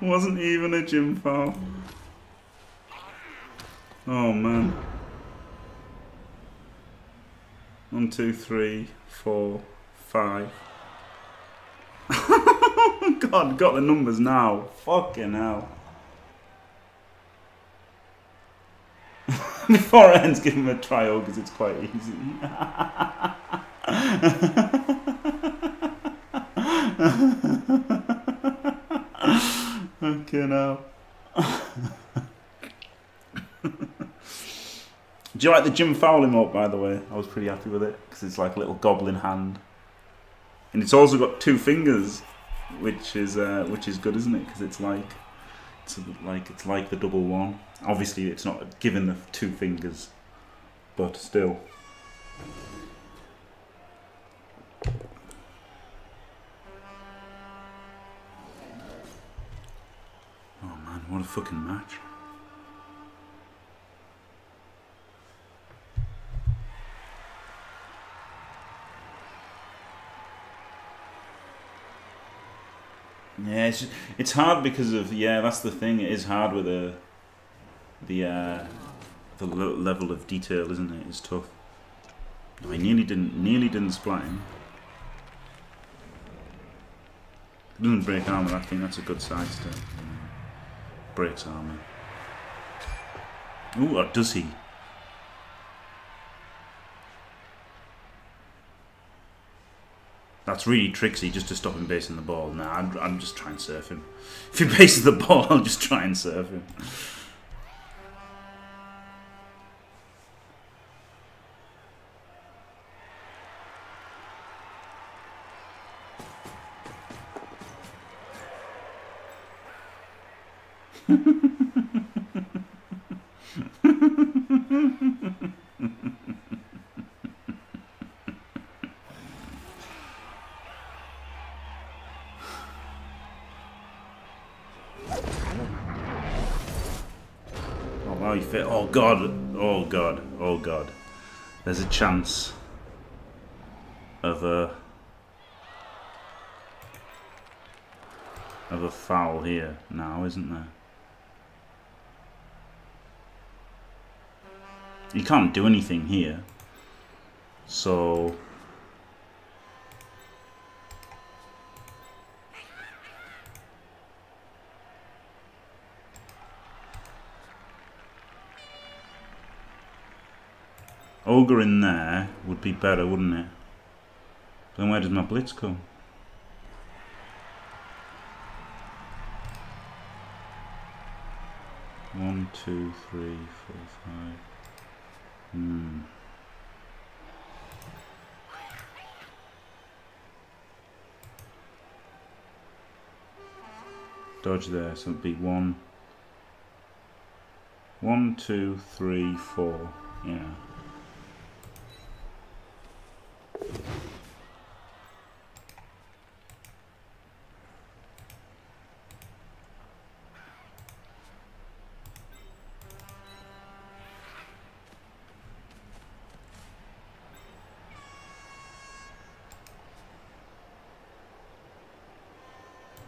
Wasn't even a gym foul. Oh man. 1, 2, 3, 4, 5. God, got the numbers now. Fucking hell. Before it ends, give him a try, because it's quite easy. Okay, now. Do you like the Jim Fowl emote, by the way? I was pretty happy with it, because it's like a little goblin hand. And it's also got 2 fingers, which is good, isn't it? Because it's like the double one. Obviously, it's not given the 2 fingers, but still. Oh man, what a fucking match! Yeah, it's hard because of, yeah, that's the thing. It is hard with the level of detail, isn't it? It's tough. I nearly didn't splat him. Doesn't break armor. I think that's a good side step. Breaks armor. Ooh, or does he? That's really tricksy, just to stop him basing the ball. Nah, I'm just trying to surf him. If he bases the ball, I'll just try and surf him. Oh god, oh god, oh god. There's a chance of a foul here now, isn't there? You can't do anything here. So Ogre in there would be better, wouldn't it? Then where does my blitz come? One, two, three, four, five. Hmm. Dodge there, so it'd be 1, 1, 2, 3, 4. Yeah.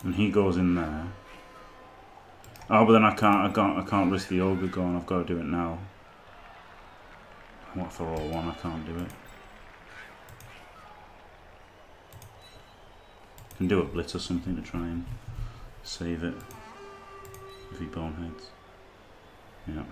And he goes in there. Oh, but then I can't risk the ogre going. I've got to do it now. What for all one? I can't do it. Can do a blitz or something to try and save it. If he boneheads, yeah.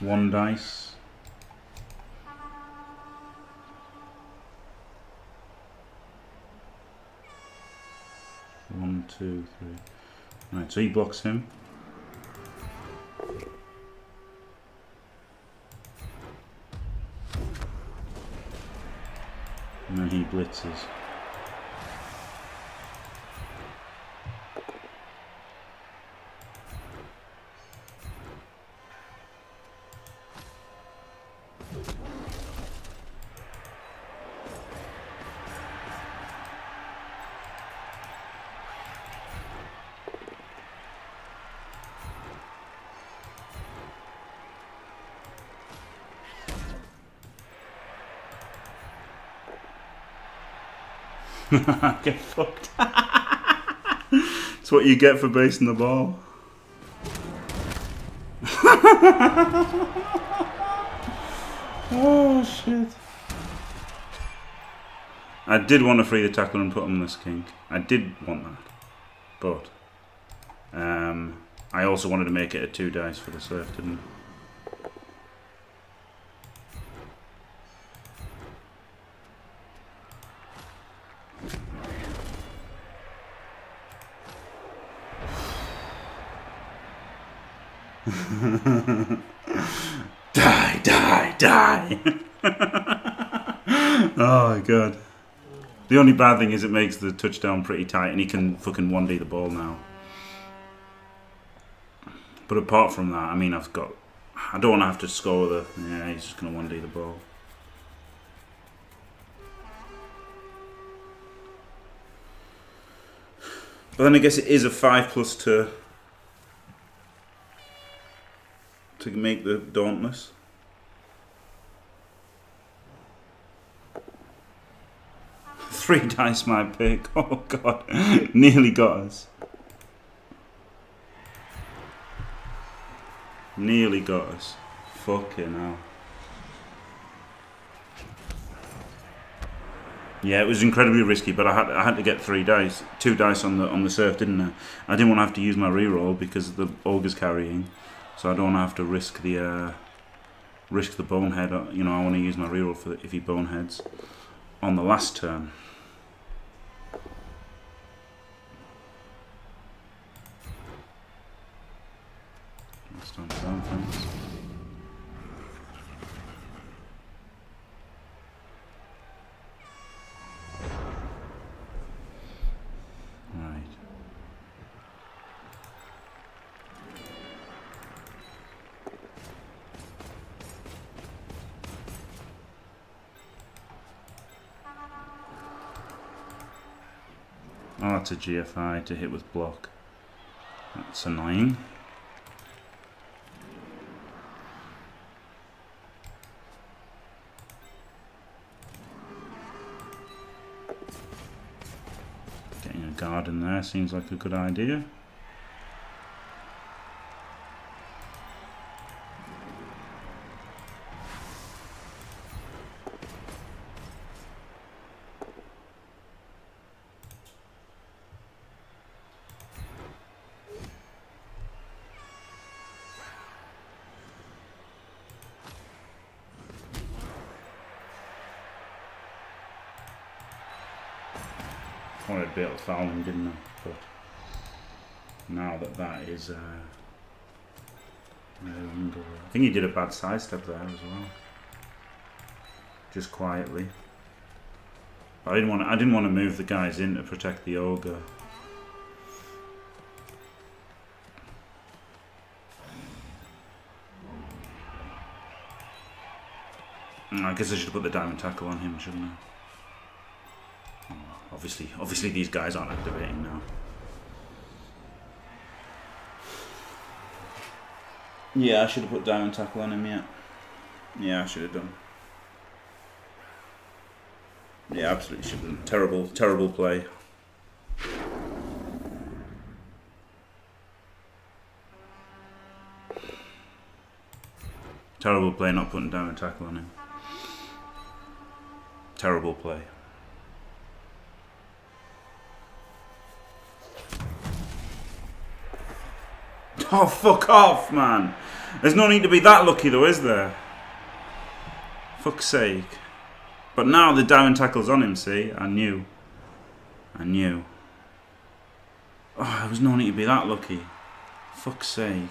One dice. One, two, three. Right, so he blocks him. And then he blitzes. Get fucked. It's what you get for basing the ball. Oh shit. I did want to free the tackler and put him in this kink. I did want that. But I also wanted to make it a 2 dice for the surf, didn't I? Die, die, die! Oh, God. The only bad thing is it makes the touchdown pretty tight and he can fucking 1D the ball now. But apart from that, I mean, I've got... I don't want to have to score the... Yeah, he's just going to 1D the ball. But then I guess it is a 5+2... to make the Dauntless. Three dice my pick. Oh god. Nearly got us. Nearly got us. Fucking hell. Yeah, it was incredibly risky, but I had to get 3 dice. 2 dice on the surf, didn't I? I didn't want to have to use my reroll because the Ogre's carrying. So I don't have to risk the bonehead. You know, I want to use my reroll for if he boneheads on the last turn. Last turn down, thanks. Oh, that's a GFI to hit with block. That's annoying. Getting a guard in there seems like a good idea. I wanted to be able to foul him, didn't I? But now that is no longer. I think he did a bad sidestep there as well, just quietly. But I didn't want to move the guys in to protect the Ogre. I guess I should have put the diamond tackle on him, shouldn't I? Obviously these guys aren't activating now. Yeah, I should have put diamond tackle on him, yeah. Yeah, I should have done. Yeah, absolutely should have done. Terrible, terrible play. Terrible play not putting diamond tackle on him. Terrible play. Oh, fuck off, man. There's no need to be that lucky, though, is there? Fuck's sake. But now the diamond tackle's on him, see? I knew. I knew. Oh, there was no need to be that lucky. Fuck's sake.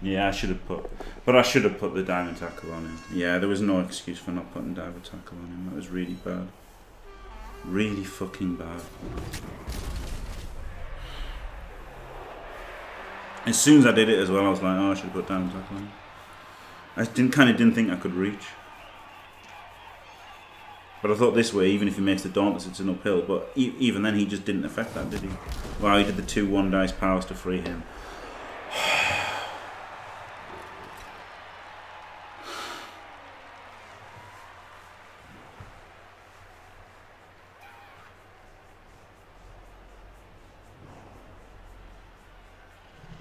Yeah, I should have put... But I should have put the diamond tackle on him. Yeah, there was no excuse for not putting diamond tackle on him. That was really bad. Really fucking bad. As soon as I did it as well, I was like, oh, I should have put diamond tackle on him. I kind of didn't think I could reach. But I thought this way, even if he makes the Dauntless, it's an uphill. But even then, he just didn't affect that, did he? Wow, he did the 2/1 dice powers to free him.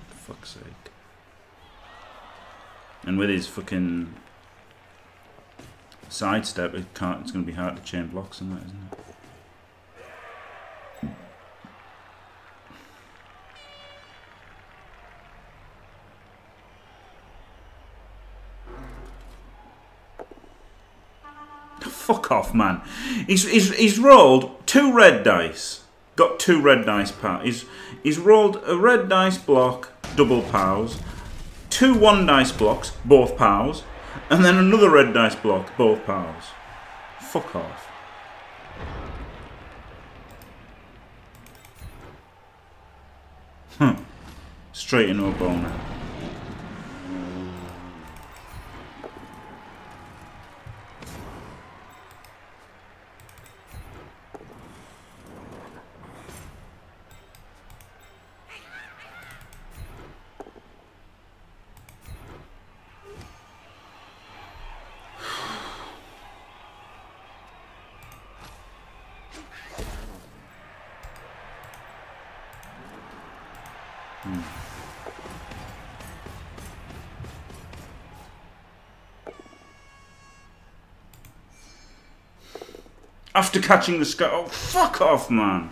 Fuck's sake. And with his fucking sidestep, it can't, it's going to be hard to chain blocks in that, isn't it? Fuck off, man. He's rolled 2 red dice. Got 2 red dice powers. He's rolled a red dice block, double powers, 2/1 dice blocks, both powers, and then another red dice block, both powers. Fuck off. Huh. Straight into a bow now. After catching the sky, oh fuck off, man!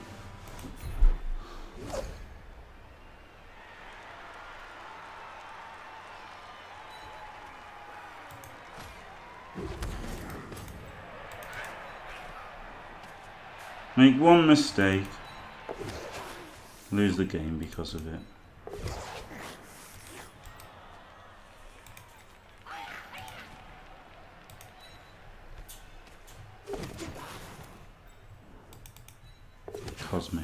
Make one mistake, lose the game because of it. Cosmic.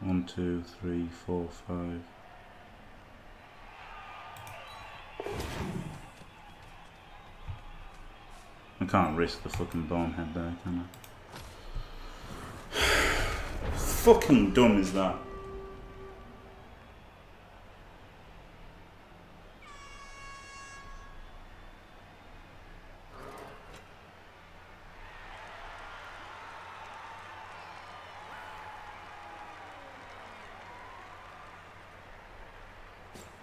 One, two, three, four, 5. I can't risk the fucking bonehead there, can I? Fucking dumb is that.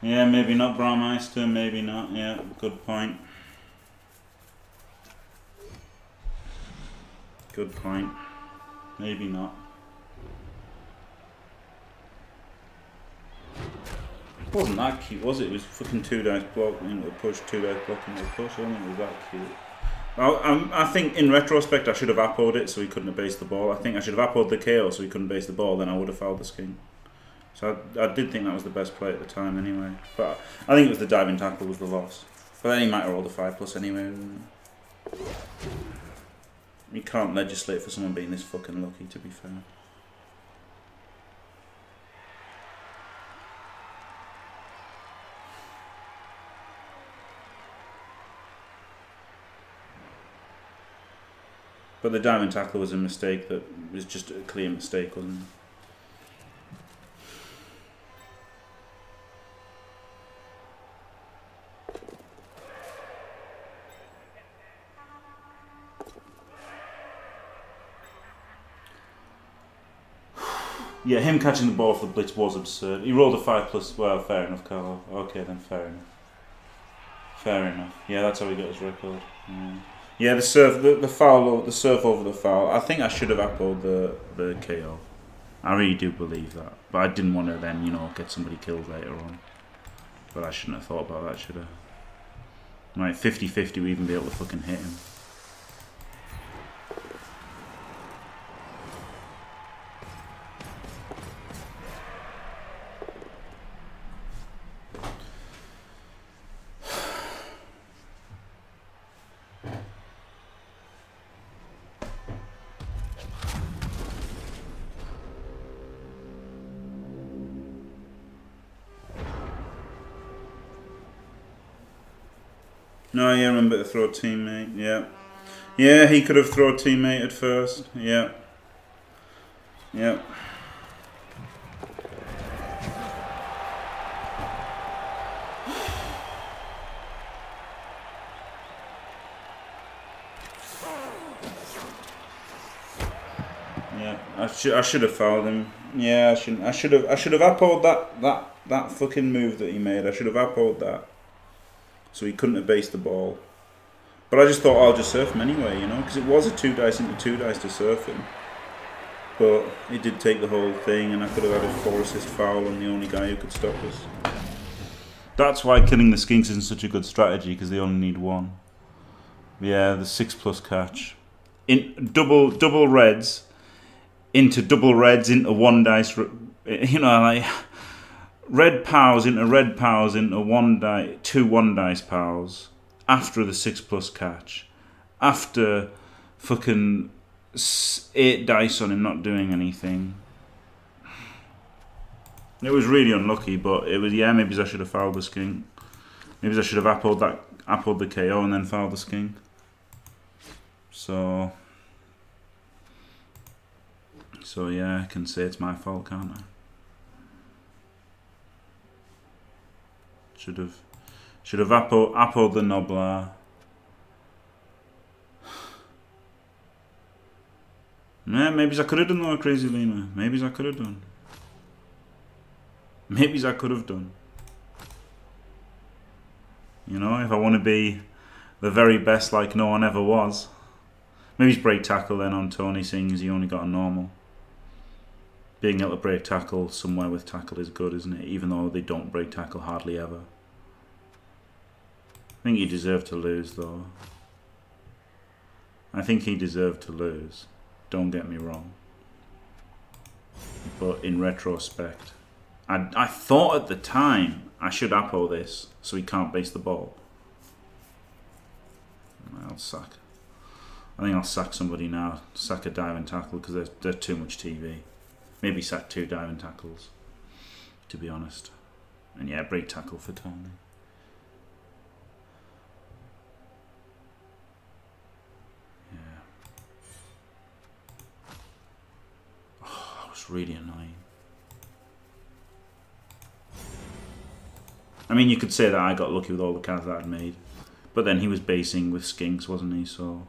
Yeah, maybe not Braumeister, maybe not, yeah, good point. Good point. Maybe not. It wasn't that cute, was it? It was fucking 2 dice block into a push, 2 dice block into a push, I don't think it was that cute. I think in retrospect I should have appoed it so he couldn't have based the ball. I think I should have appoed the KO so he couldn't base the ball, then I would have fouled the skin. So I did think that was the best play at the time anyway. But I think it was the diving tackle was the loss. But then he might have rolled a 5+ anyway. You can't legislate for someone being this fucking lucky, to be fair. But the diving tackle was a mistake that was just a clear mistake, wasn't it? Yeah, him catching the ball off the blitz was absurd. He rolled a 5+, well, fair enough, Carlo. Okay, then, fair enough. Fair enough. Yeah, that's how he got his record. Yeah, yeah, the surf over the foul. I think I should have appoed the KO. I really do believe that. But I didn't want to then, you know, get somebody killed later on. But I shouldn't have thought about that, should I? Right, 50-50 we even be able to fucking hit him. No, yeah, I remember to throw a teammate, yeah. Yeah, he could have thrown a teammate at first, yeah. Yeah. Yeah, I should have fouled him. Yeah, I should have uphold that fucking move that he made. I should have uphold that. So he couldn't have based the ball. But I just thought, I'll just surf him anyway, you know, because it was a 2-dice into 2-dice to surf him. But it did take the whole thing, and I could have had a 4-assist foul on the only guy who could stop us. That's why killing the skinks isn't such a good strategy, because they only need one. Yeah, the 6+ catch. In double reds into double reds into 1-dice, you know, like... Red pals into red pals into 2 1-dice pals after the 6+ catch, after fucking 8 dice on him not doing anything. It was really unlucky, but it was, yeah, maybe I should have fouled the skink. Maybe I should have appled the KO and then fouled the skink. So yeah, I can say it's my fault, can't I? Should have appled the Noblar. Yeah, maybe I could have done though, Crazy Lima. Maybe I could have done. Maybe I could have done. You know, if I want to be the very best like no one ever was. Maybe break tackle then on Tony, seeing as he only got a normal. Being able to break tackle somewhere with tackle is good, isn't it? Even though they don't break tackle hardly ever. I think he deserved to lose, though. I think he deserved to lose. Don't get me wrong. But in retrospect, I thought at the time I should appo this so he can't base the ball. I'll sack. I think I'll sack somebody now. Sack a diving tackle because they're too much TV. Maybe sack 2 diving tackles, to be honest. And yeah, break tackle for Tony. Really annoying. I mean, you could say that I got lucky with all the cards that I'd made, but then he was basing with skinks, wasn't he? So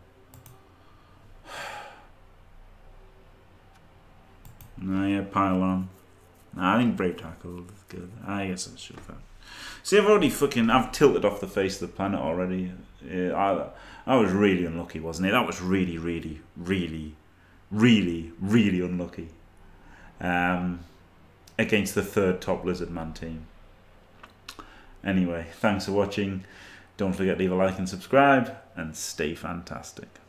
no, yeah, pile on. Nah, I think break tackle is good. I guess I should have. See, I've tilted off the face of the planet already. Yeah, I was really unlucky, wasn't it? That was really unlucky. Against the 3rd top Lizardman team. Anyway, thanks for watching. Don't forget to leave a like and subscribe, and stay fantastic.